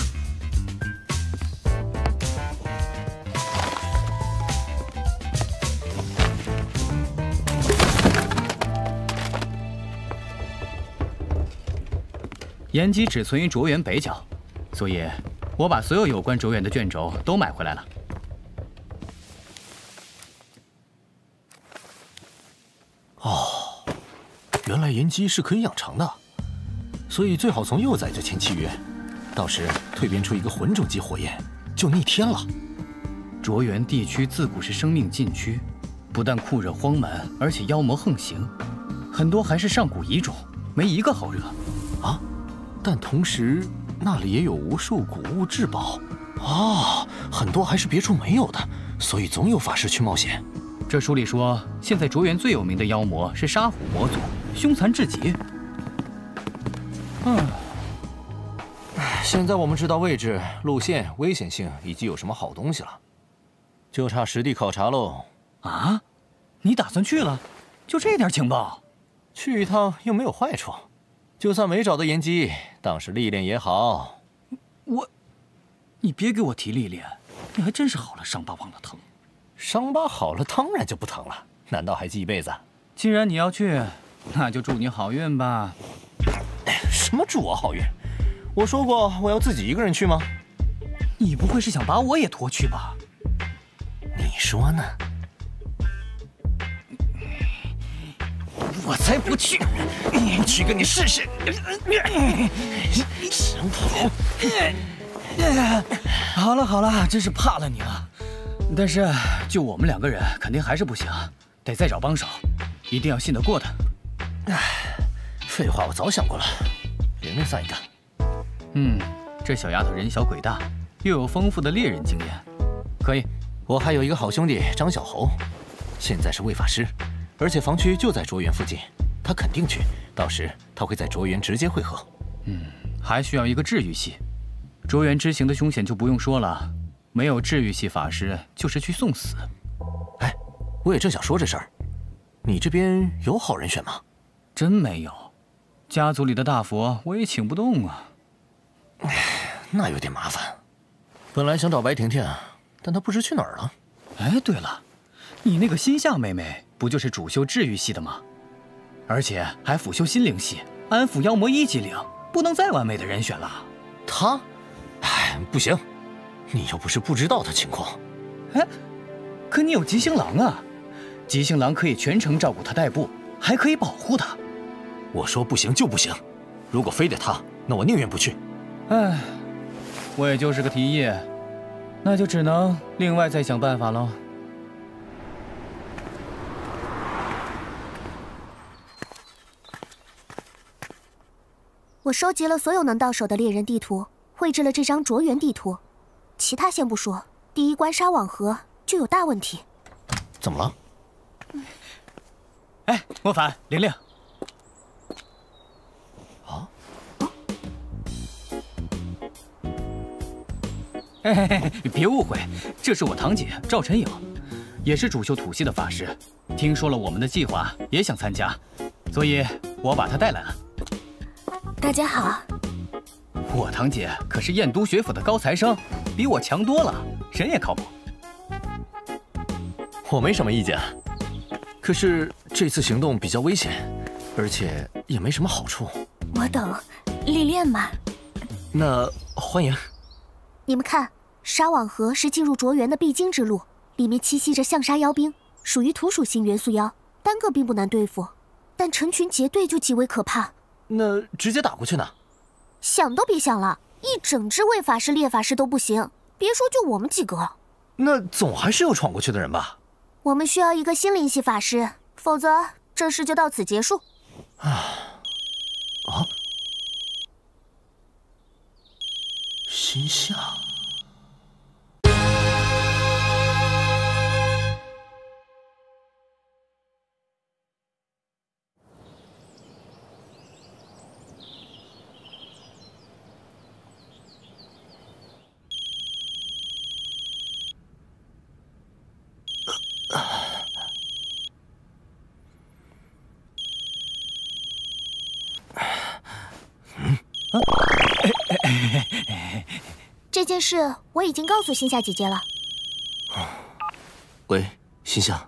盐基只存于卓园北角，所以我把所有有关卓园的卷轴都买回来了。 原来盐基是可以养成的，所以最好从幼崽就签契约，到时蜕变出一个混种级火焰，就逆天了。卓园地区自古是生命禁区，不但酷热荒蛮，而且妖魔横行，很多还是上古遗种，没一个好惹。啊！但同时那里也有无数古物至宝，啊，很多还是别处没有的，所以总有法师去冒险。这书里说，现在卓园最有名的妖魔是沙虎魔族。 凶残至极。嗯，现在我们知道位置、路线、危险性以及有什么好东西了，就差实地考察喽。啊，你打算去了？就这点情报？去一趟又没有坏处，就算没找到盐基，当是历练也好。我，你别给我提历练，你还真是好了伤疤忘了疼。伤疤好了，当然就不疼了。难道还记一辈子？既然你要去。 那就祝你好运吧。什么祝我好运？我说过我要自己一个人去吗？你不会是想把我也拖去吧？你说呢？我才不去！不去跟你试试！神婆。好了好了，真是怕了你了。但是就我们两个人，肯定还是不行，得再找帮手，一定要信得过他。 唉，废话我早想过了，人人算一个。嗯，这小丫头人小鬼大，又有丰富的猎人经验，可以。我还有一个好兄弟张小侯，现在是位法师，而且防区就在卓园附近，他肯定去。到时他会在卓园直接会合。嗯，还需要一个治愈系。卓园之行的凶险就不用说了，没有治愈系法师就是去送死。哎，我也正想说这事儿，你这边有好人选吗？ 真没有，家族里的大佛我也请不动啊。那有点麻烦。本来想找白婷婷，但她不知去哪儿了。哎，对了，你那个新夏妹妹不就是主修治愈系的吗？而且还辅修心灵系，安抚妖魔一级灵，不能再完美的人选了。她，哎，不行，你又不是不知道她情况。哎，可你有吉星郎啊，吉星郎可以全程照顾她代步，还可以保护她。 我说不行就不行，如果非得他，那我宁愿不去。哎，我也就是个提议，那就只能另外再想办法喽。我收集了所有能到手的猎人地图，绘制了这张卓园地图。其他先不说，第一关沙网河就有大问题。怎么了？嗯、哎，莫凡，玲玲。 哎，别误会，这是我堂姐赵晨颖，也是主修土系的法师。听说了我们的计划，也想参加，所以我把她带来了。大家好，我堂姐可是燕都学府的高材生，比我强多了，人也靠谱。我没什么意见，可是这次行动比较危险，而且也没什么好处。我懂，历练嘛。那欢迎。你们看。 沙网河是进入卓园的必经之路，里面栖息着象沙妖兵，属于土属性元素妖，单个并不难对付，但成群结队就极为可怕。那直接打过去呢？想都别想了，一整支卫法师、猎法师都不行，别说就我们几个。那总还是有闯过去的人吧？我们需要一个心灵系法师，否则这事就到此结束。啊啊！心下。这件事我已经告诉心夏姐姐了。喂，心夏。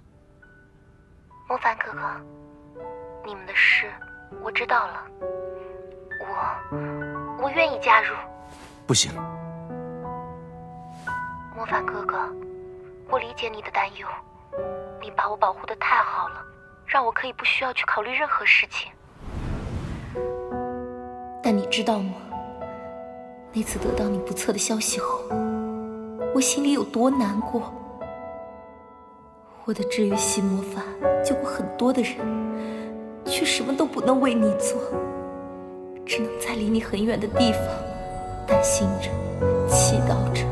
莫凡哥哥，你们的事我知道了，我我愿意加入。不行。莫凡哥哥，我理解你的担忧，你把我保护得太好了，让我可以不需要去考虑任何事情。但你知道吗？ 那次得到你不测的消息后，我心里有多难过。我的治愈系魔法救过很多的人，却什么都不能为你做，只能在离你很远的地方担心着、祈祷着。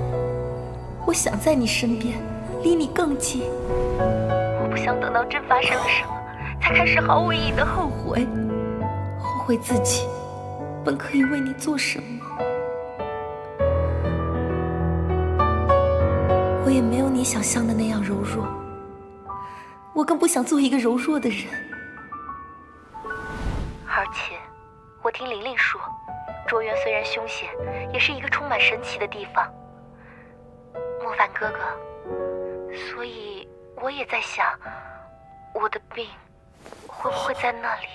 我想在你身边，离你更近。我不想等到真发生了什么，才开始毫无意义的后悔，后悔自己本可以为你做什么。 我也没有你想象的那样柔弱，我更不想做一个柔弱的人。而且，我听玲玲说，卓园虽然凶险，也是一个充满神奇的地方。莫凡哥哥，所以我也在想，我的病会不会在那里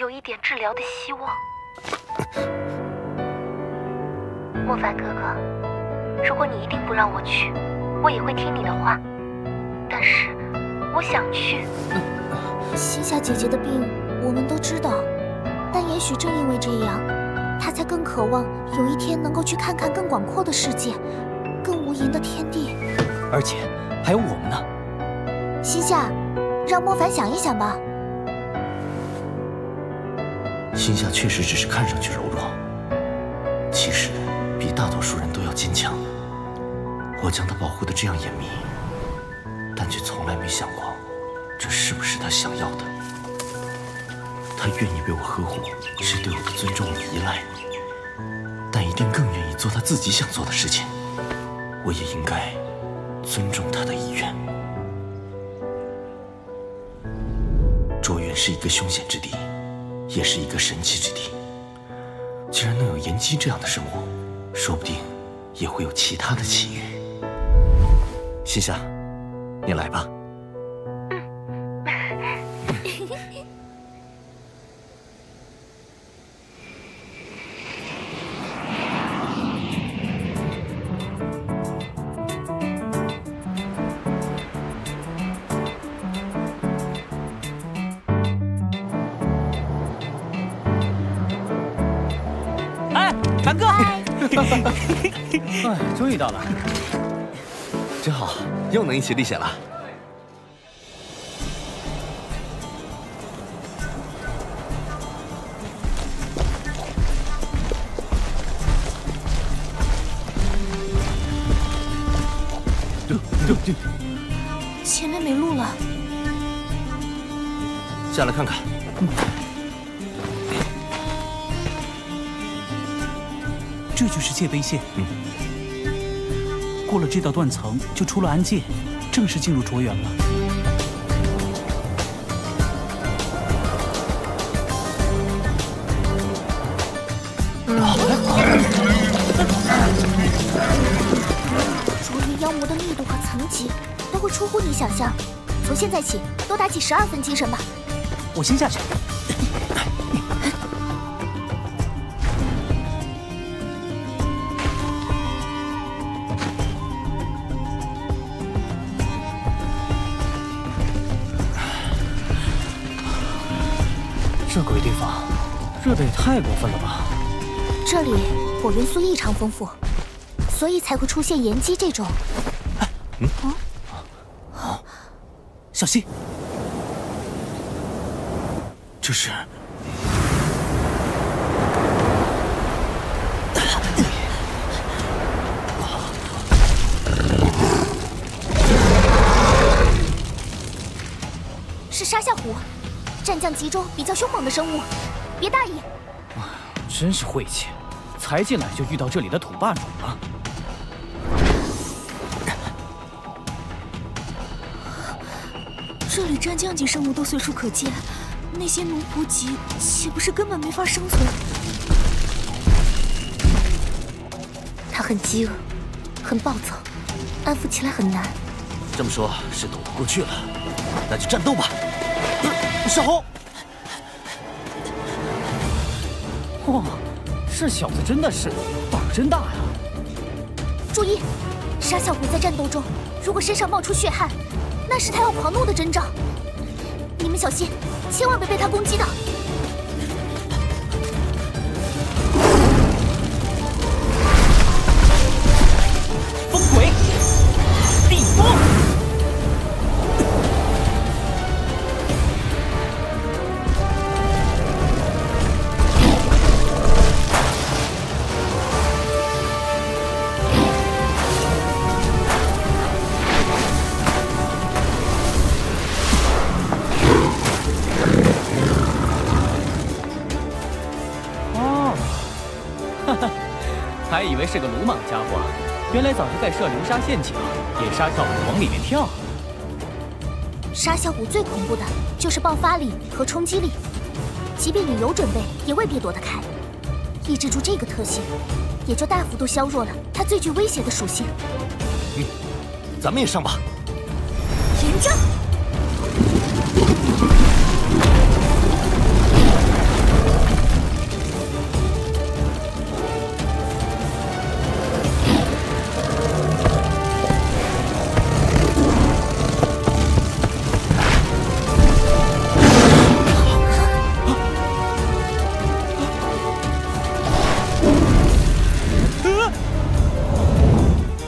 有一点治疗的希望？莫凡哥哥。 如果你一定不让我去，我也会听你的话。但是，我想去。心夏姐姐的病我们都知道，但也许正因为这样，她才更渴望有一天能够去看看更广阔的世界，更无垠的天地。而且还有我们呢。心夏，让莫凡想一想吧。心夏确实只是看上去柔弱，其实比大多数人都要坚强。 我将她保护得这样严密，但却从来没想过，这是不是她想要的？她愿意被我呵护，是对我的尊重与依赖，但一定更愿意做她自己想做的事情。我也应该尊重她的意愿。卓园是一个凶险之地，也是一个神奇之地。既然能有炎姬这样的生物，说不定也会有其他的奇遇。 心夏，你来吧。嗯。哎，凡哥！哎，终于到了。 真好，又能一起历险了。前面没路了，下来看看。这就是界碑线。嗯。 过了这道断层，就出了安界，正式进入卓园了。卓园妖魔的密度和层级都会出乎你想象，从现在起多打起十二分精神吧。我先下去。 这鬼地方热得也太过分了吧！这里火元素异常丰富，所以才会出现炎姬这种。哎，嗯，啊，小心！这是是沙夏湖。 战将集中比较凶猛的生物，别大意。真是晦气，才进来就遇到这里的土霸主了。这里战将级生物都随处可见，那些奴仆级岂不是根本没法生存？很饥饿，很暴躁，安抚起来很难。这么说，是躲不过去了，那就战斗吧。小红，哇，这小子真的是胆儿真大呀！注意，傻小鬼在战斗中，如果身上冒出血汗，那是他要狂怒的征兆。你们小心，千万别被他攻击到。 还以为是个鲁莽家伙，原来早就在设流沙陷阱，给沙小五往里面跳。沙小五最恐怖的就是爆发力和冲击力，即便你有准备，也未必躲得开。抑制住这个特性，也就大幅度削弱了它最具威胁的属性。嗯，咱们也上吧。炎症。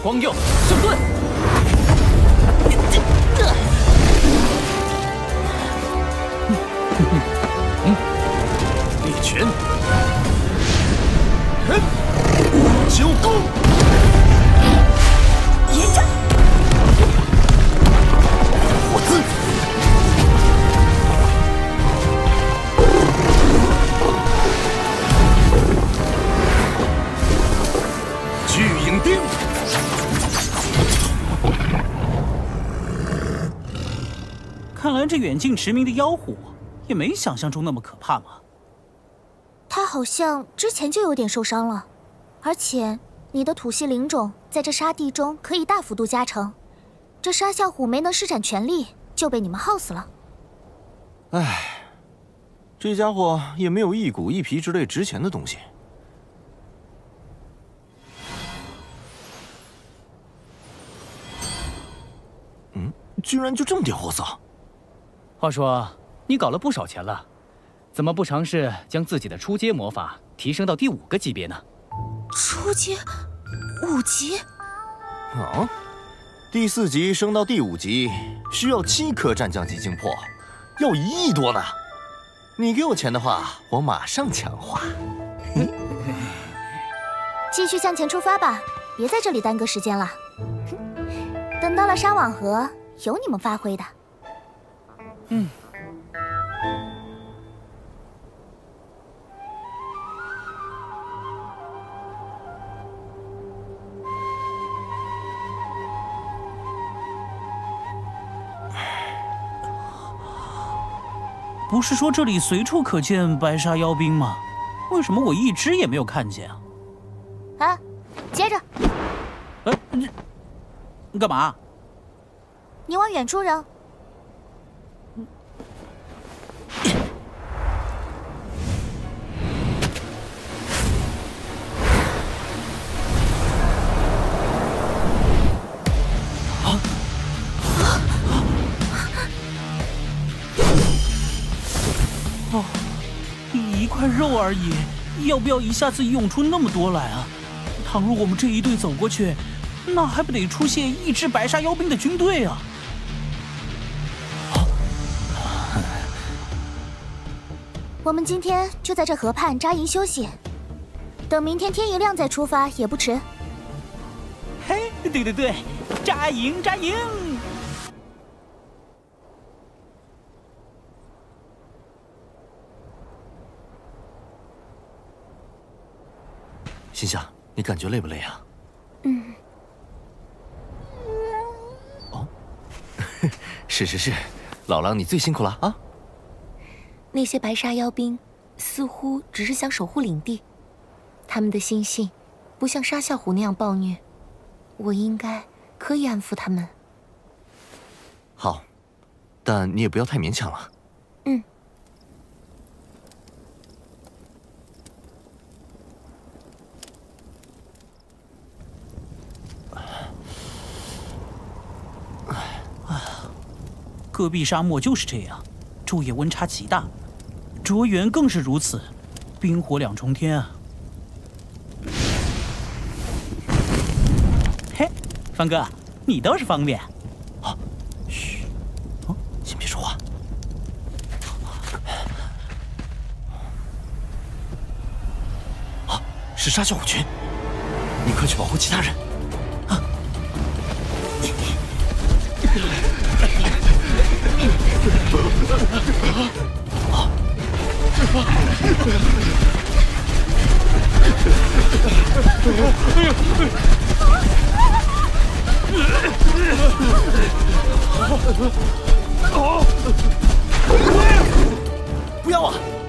光佑整顿，力拳，九宫。 看来这远近驰名的妖狐，也没想象中那么可怕嘛。他好像之前就有点受伤了，而且你的土系灵种在这沙地中可以大幅度加成。这沙啸虎没能施展全力，就被你们耗死了。唉，这家伙也没有一骨一皮之类值钱的东西。嗯，居然就这么点货色。 话说，你搞了不少钱了，怎么不尝试将自己的初阶魔法提升到第五个级别呢？初阶五级？啊，第四级升到第五级需要七颗战将级晶魄，要一亿多呢。你给我钱的话，我马上强化。继续向前出发吧，别在这里耽搁时间了。等到了沙网河，有你们发挥的。 嗯，不是说这里随处可见白沙妖兵吗？为什么我一只也没有看见啊？啊，接着。哎，你你干嘛？你往远处扔。 哦，一块肉而已，要不要一下子涌出那么多来啊？倘若我们这一队走过去，那还不得出现一支白沙妖兵的军队啊！啊我们今天就在这河畔扎营休息，等明天天一亮再出发也不迟。嘿，对对对，扎营扎营。 心夏，你感觉累不累啊？嗯。哦，是是是，老狼你最辛苦了啊！那些白沙妖兵似乎只是想守护领地，他们的心性不像沙夏虎那样暴虐，我应该可以安抚他们。好，但你也不要太勉强了。嗯。戈壁沙漠就是这样，昼夜温差极大，灼源更是如此，冰火两重天啊！嘿，方哥，你倒是方便。好、啊，嘘，哦，先别说话。啊，是沙啸虎群，你快去保护其他人。啊！不要啊！我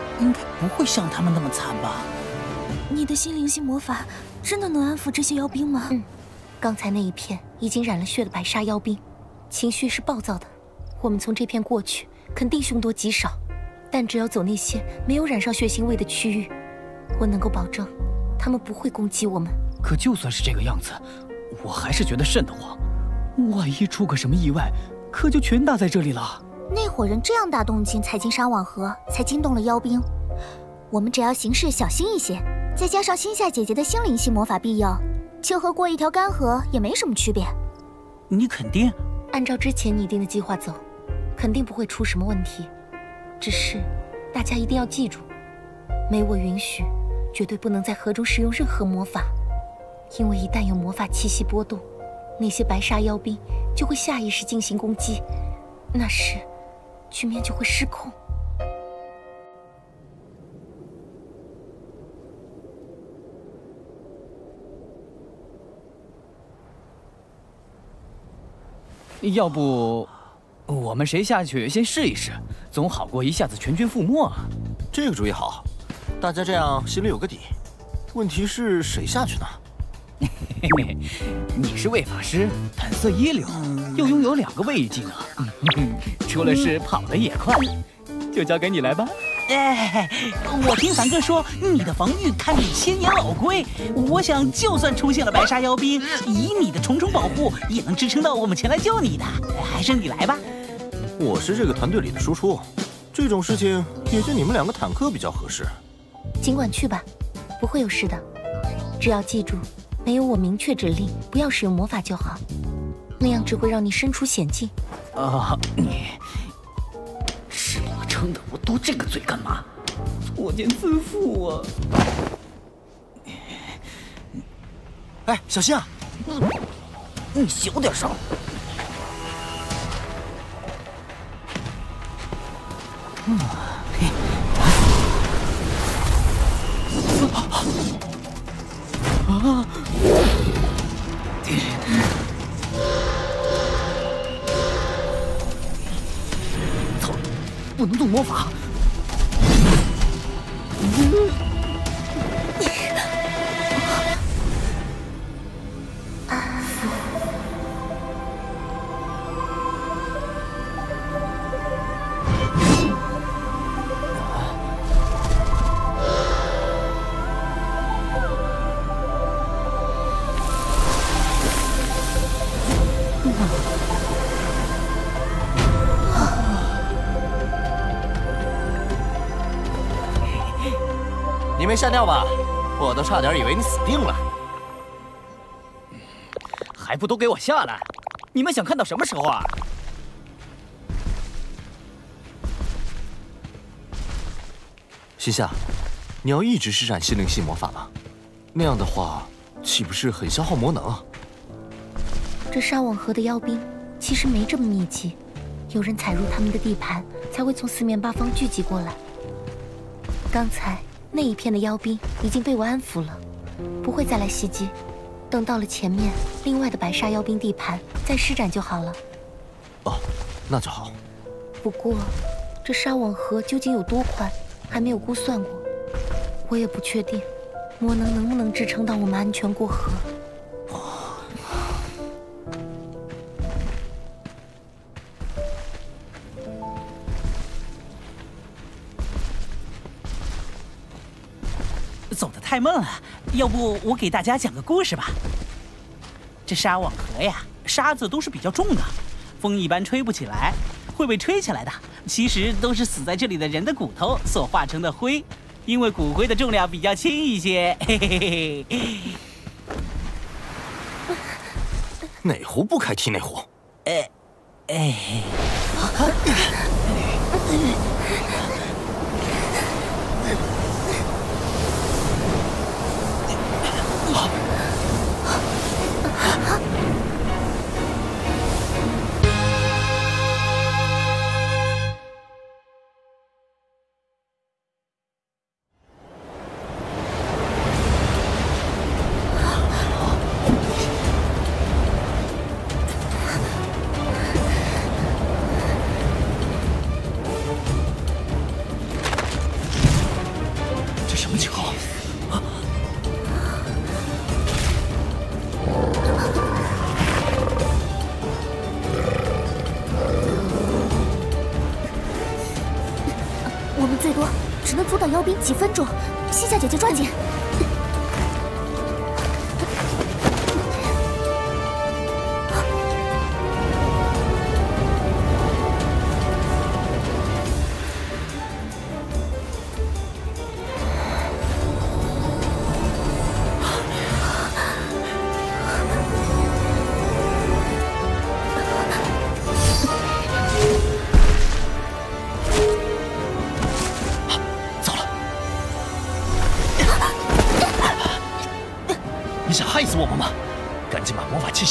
应该不会像他们那么惨吧？你的心灵系魔法真的能安抚这些妖兵吗？嗯，刚才那一片已经染了血的白沙妖兵，情绪是暴躁的。我们从这片过去，肯定凶多吉少，但只要走那些没有染上血腥味的区域，我能够保证，他们不会攻击我们。 可就算是这个样子，我还是觉得瘆得慌。万一出个什么意外，可就全打在这里了。那伙人这样大动静踩进沙网河，才惊动了妖兵。我们只要行事小心一些，再加上星夏姐姐的心灵系魔法庇佑，就和过一条干河也没什么区别。你肯定？按照之前拟定的计划走，肯定不会出什么问题。只是，大家一定要记住，没我允许，绝对不能在河中使用任何魔法。 因为一旦有魔法气息波动，那些白沙妖兵就会下意识进行攻击，那时局面就会失控。要不，我们谁下去先试一试，总好过一下子全军覆没啊！这个主意好，大家这样心里有个底。问题是谁下去呢？ 嘿嘿，你是位法师，本色一流，又拥有两个位移技能，除了是跑得也快，就交给你来吧。哎，我听凡哥说你的防御堪比千年老龟，我想就算出现了白沙妖兵，以你的重重保护，也能支撑到我们前来救你的。还是你来吧。我是这个团队里的输出，这种事情也就你们两个坦克比较合适。尽管去吧，不会有事的，只要记住。 没有我明确指令，不要使用魔法就好，那样只会让你身处险境。啊！你是你们撑的，我斗这个嘴干嘛？作茧自缚啊！哎，小心啊！你小点声。嗯。啊！ 啊！操！不能动魔法。没吓尿吧？我都差点以为你死定了。还不都给我下来？你们想看到什么时候啊？西夏，你要一直施展心灵系魔法吗？那样的话，岂不是很消耗魔能啊？这沙网河的妖兵其实没这么密集，有人踩入他们的地盘，才会从四面八方聚集过来。刚才那一片的妖兵已经被我安抚了，不会再来袭击。 等到了前面另外的白沙妖兵地盘，再施展就好了。哦，那就好。不过，这沙网河究竟有多宽，还没有估算过。我也不确定，魔能能不能支撑到我们安全过河。走得太慢了。 要不我给大家讲个故事吧。这沙网河呀，沙子都是比较重的，风一般吹不起来，会被吹起来的，其实都是死在这里的人的骨头所化成的灰，因为骨灰的重量比较轻一些。嘿嘿嘿嘿。哪壶不开提哪壶。哎，哎。妖兵几分钟，西夏姐姐抓紧！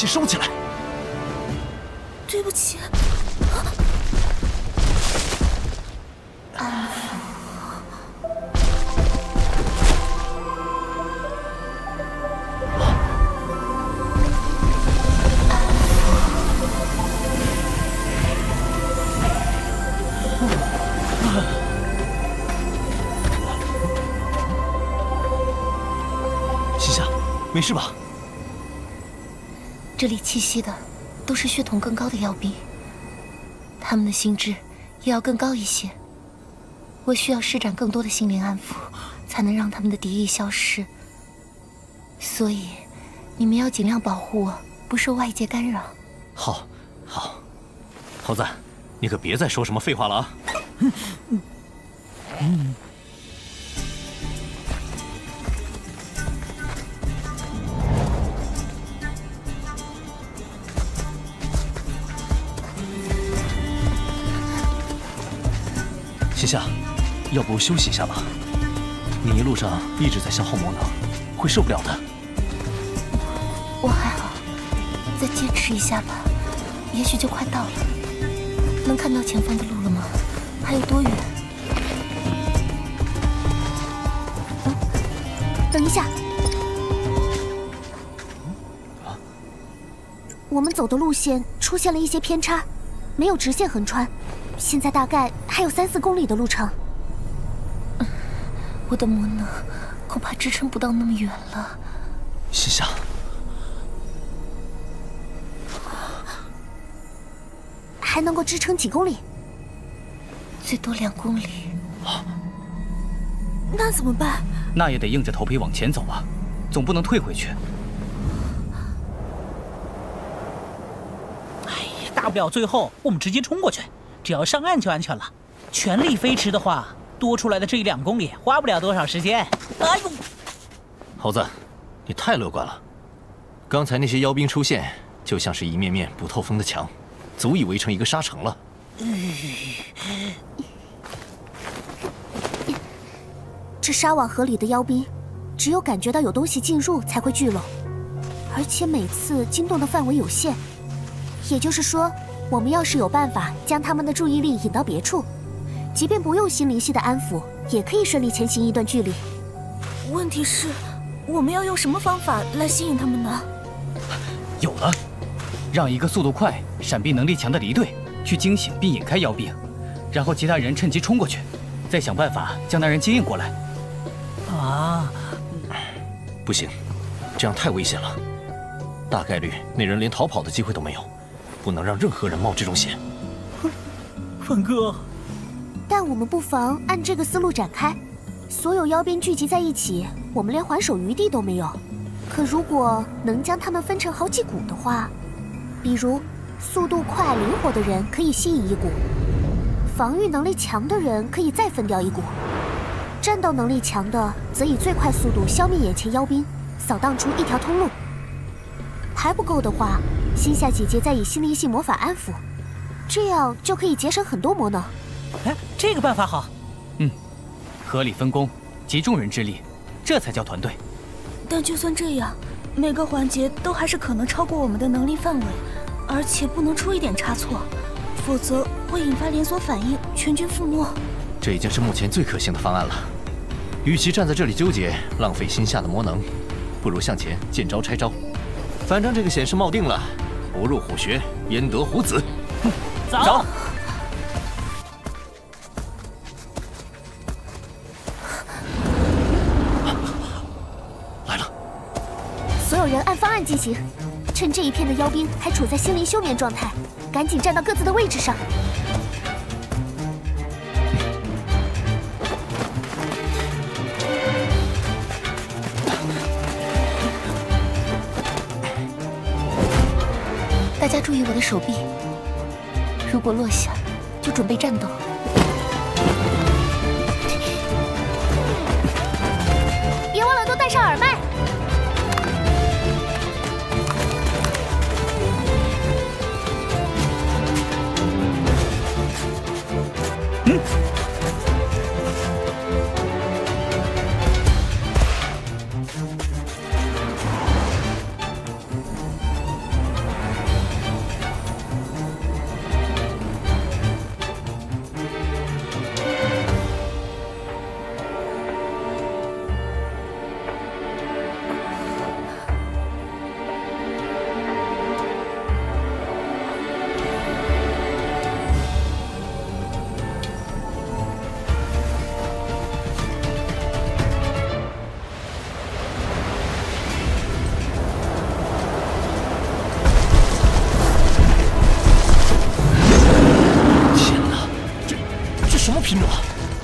收起来！对不起。啊，西夏，没事吧？ 这里栖息的都是血统更高的妖兵，他们的心智也要更高一些。我需要施展更多的心灵安抚，才能让他们的敌意消失。所以，你们要尽量保护我，不受外界干扰。好，好，猴子，你可别再说什么废话了啊！嗯 西夏，要不休息一下吧？你一路上一直在消耗魔能，会受不了的。我还好，再坚持一下吧，也许就快到了。能看到前方的路了吗？还有多远？嗯，等一下。啊？我们走的路线出现了一些偏差，没有直线横穿。 现在大概还有三四公里的路程，嗯、我的魔能恐怕支撑不到那么远了。西夏，还能够支撑几公里？最多两公里。啊、那怎么办？那也得硬着头皮往前走啊，总不能退回去。哎呀，大不了最后我们直接冲过去。 只要上岸就安全了。全力飞驰的话，多出来的这一两公里花不了多少时间。哎呦，猴子，你太乐观了。刚才那些妖兵出现，就像是一面面不透风的墙，足以围成一个沙城了。这沙网河里的妖兵，只有感觉到有东西进入才会聚拢，而且每次惊动的范围有限。也就是说，我们要是有办法将他们的注意力引到别处，即便不用心灵系的安抚，也可以顺利前行一段距离。问题是，我们要用什么方法来吸引他们呢？有了，让一个速度快、闪避能力强的离队去惊醒并引开妖兵，然后其他人趁机冲过去，再想办法将那人接应过来。 啊，不行，这样太危险了。大概率那人连逃跑的机会都没有，不能让任何人冒这种险。范哥，但我们不妨按这个思路展开。所有妖兵聚集在一起，我们连还手余地都没有。可如果能将他们分成好几股的话，比如速度快、灵活的人可以吸引一股，防御能力强的人可以再分掉一股。 战斗能力强的则以最快速度消灭眼前妖兵，扫荡出一条通路。还不够的话，星夏姐姐再以心灵系魔法安抚，这样就可以节省很多魔能。哎，这个办法好。嗯，合理分工，集众人之力，这才叫团队。但就算这样，每个环节都还是可能超过我们的能力范围，而且不能出一点差错，否则会引发连锁反应，全军覆没。 这已经是目前最可行的方案了。与其站在这里纠结，浪费心下的魔能，不如向前见招拆招。反正这个险是冒定了，不入虎穴，焉得虎子？走。走来了！所有人按方案进行，趁这一片的妖兵还处在心灵休眠状态，赶紧站到各自的位置上。 大家注意我的手臂，如果落下，就准备战斗。别忘了都戴上耳麦。嗯。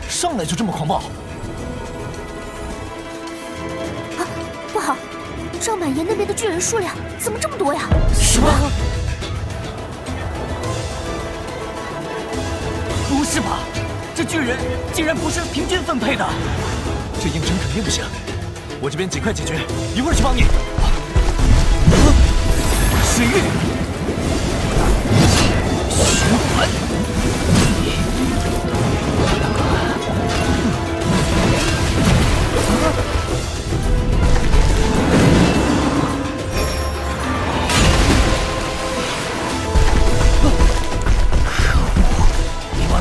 上来就这么狂暴！啊，不好！赵满岩那边的巨人数量怎么这么多呀？什么？不是吧？这巨人竟然不是平均分配的！这应征肯定不行，我这边尽快解决，一会儿去帮你。啊、水域循环。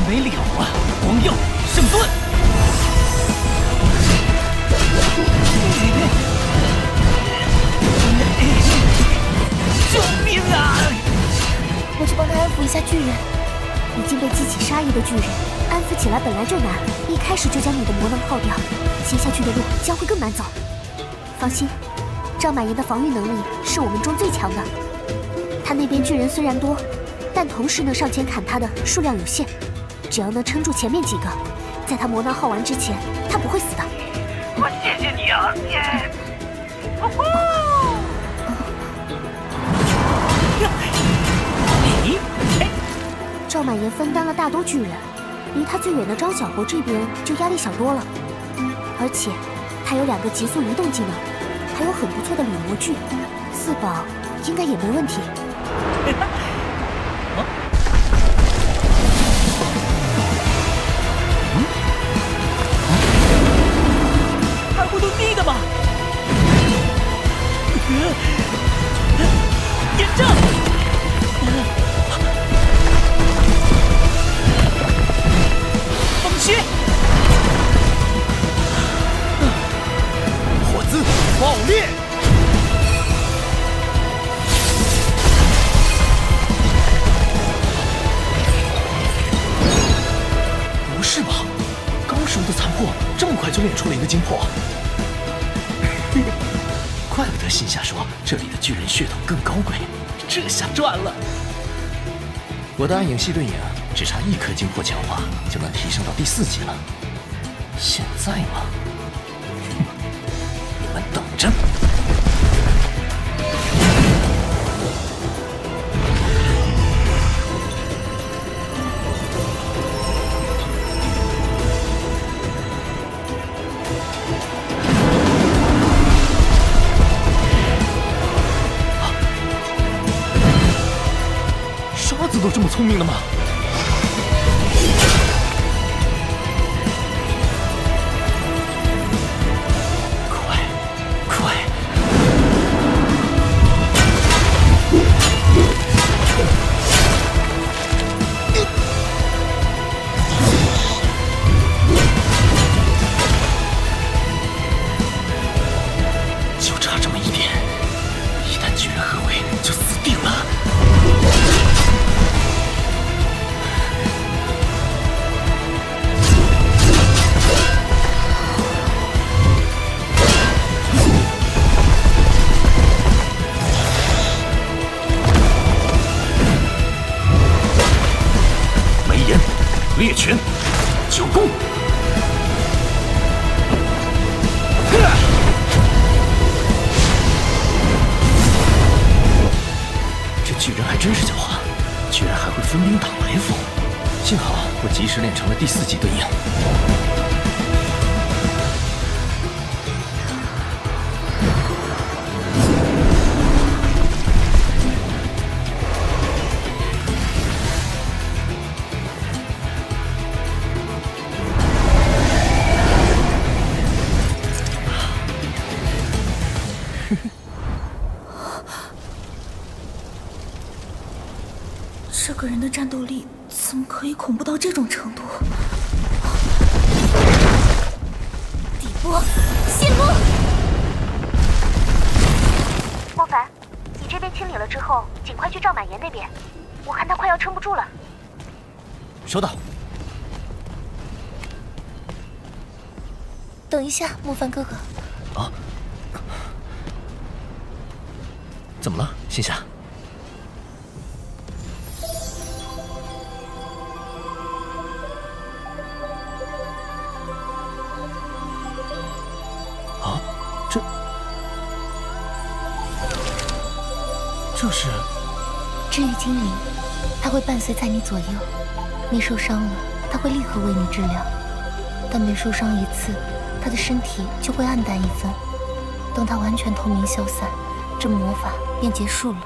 没了啊！光耀圣盾，救命啊！我去帮他安抚一下巨人。已经被激起杀意的巨人，安抚起来本来就难，一开始就将你的魔能耗掉，接下去的路将会更难走。放心，赵满颜的防御能力是我们中最强的。他那边巨人虽然多，但同时能上前砍他的数量有限。 只要能撑住前面几个，在他魔能耗完之前，他不会死的。我谢谢你啊，姐！哦吼！你，赵满颜分担了大多巨人，离他最远的张小猴这边就压力小多了。而且他有两个急速移动技能，还有很不错的铝模具，自保应该也没问题。我的暗影系对影只差一颗精魄强化就能提升到第四级了，现在嘛，你们等着！都这么聪明的吗？快，快！就差这么一点，一旦巨人合围，就死定了。 猎拳，九宫。 这巨人还真是狡猾，居然还会分兵打埋伏。幸好我及时练成了第四级对应。 战斗力怎么可以恐怖到这种程度？底波，信路。莫凡，你这边清理了之后，尽快去赵满颜那边，我看他快要撑不住了。收到。等一下，莫凡哥哥。啊？怎么了，心夏？ 这是治愈精灵，它会伴随在你左右。你受伤了，它会立刻为你治疗。但每受伤一次，它的身体就会暗淡一分。等它完全透明消散，这魔法便结束了。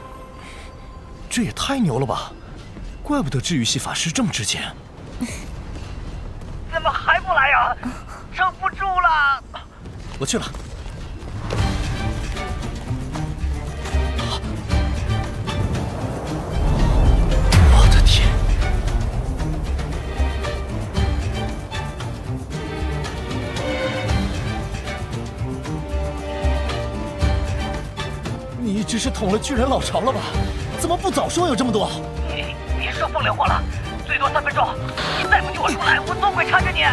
这也太牛了吧！怪不得治愈系法师这么值钱。怎么还不来啊？撑不住了！我去了。 你只是捅了巨人老巢了吧？怎么不早说有这么多？你别说风流话了，最多三分钟。你再不救我出来，我做鬼缠着你。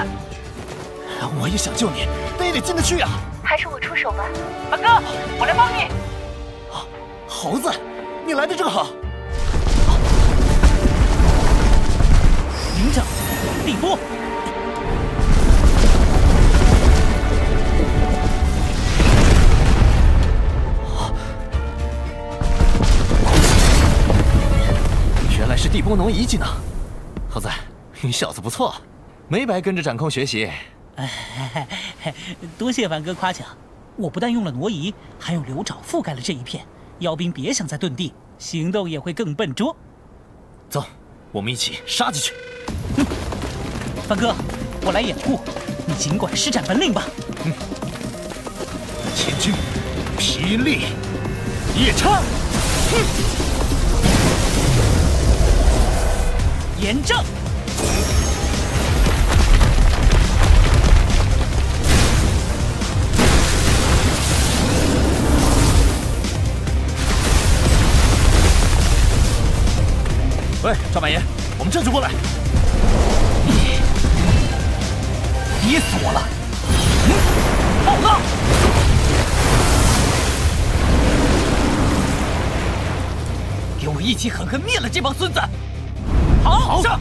我也想救你，但也得进得去啊。还是我出手吧，马哥，我来帮你。啊，猴子，你来的正好。灵掌，地波。 是地波挪移技能，猴子，你小子不错，没白跟着掌控学习。多谢凡哥夸奖，我不但用了挪移，还用流爪覆盖了这一片，妖兵别想再遁地，行动也会更笨拙。走，我们一起杀进去。嗯，帆哥，我来掩护，你尽管施展本领吧。嗯，千钧，霹雳，夜叉，哼，炎症。 喂，赵板爷，我们这就过来。憋死我了！爆浪！给我一起狠狠灭了这帮孙子！好，好上！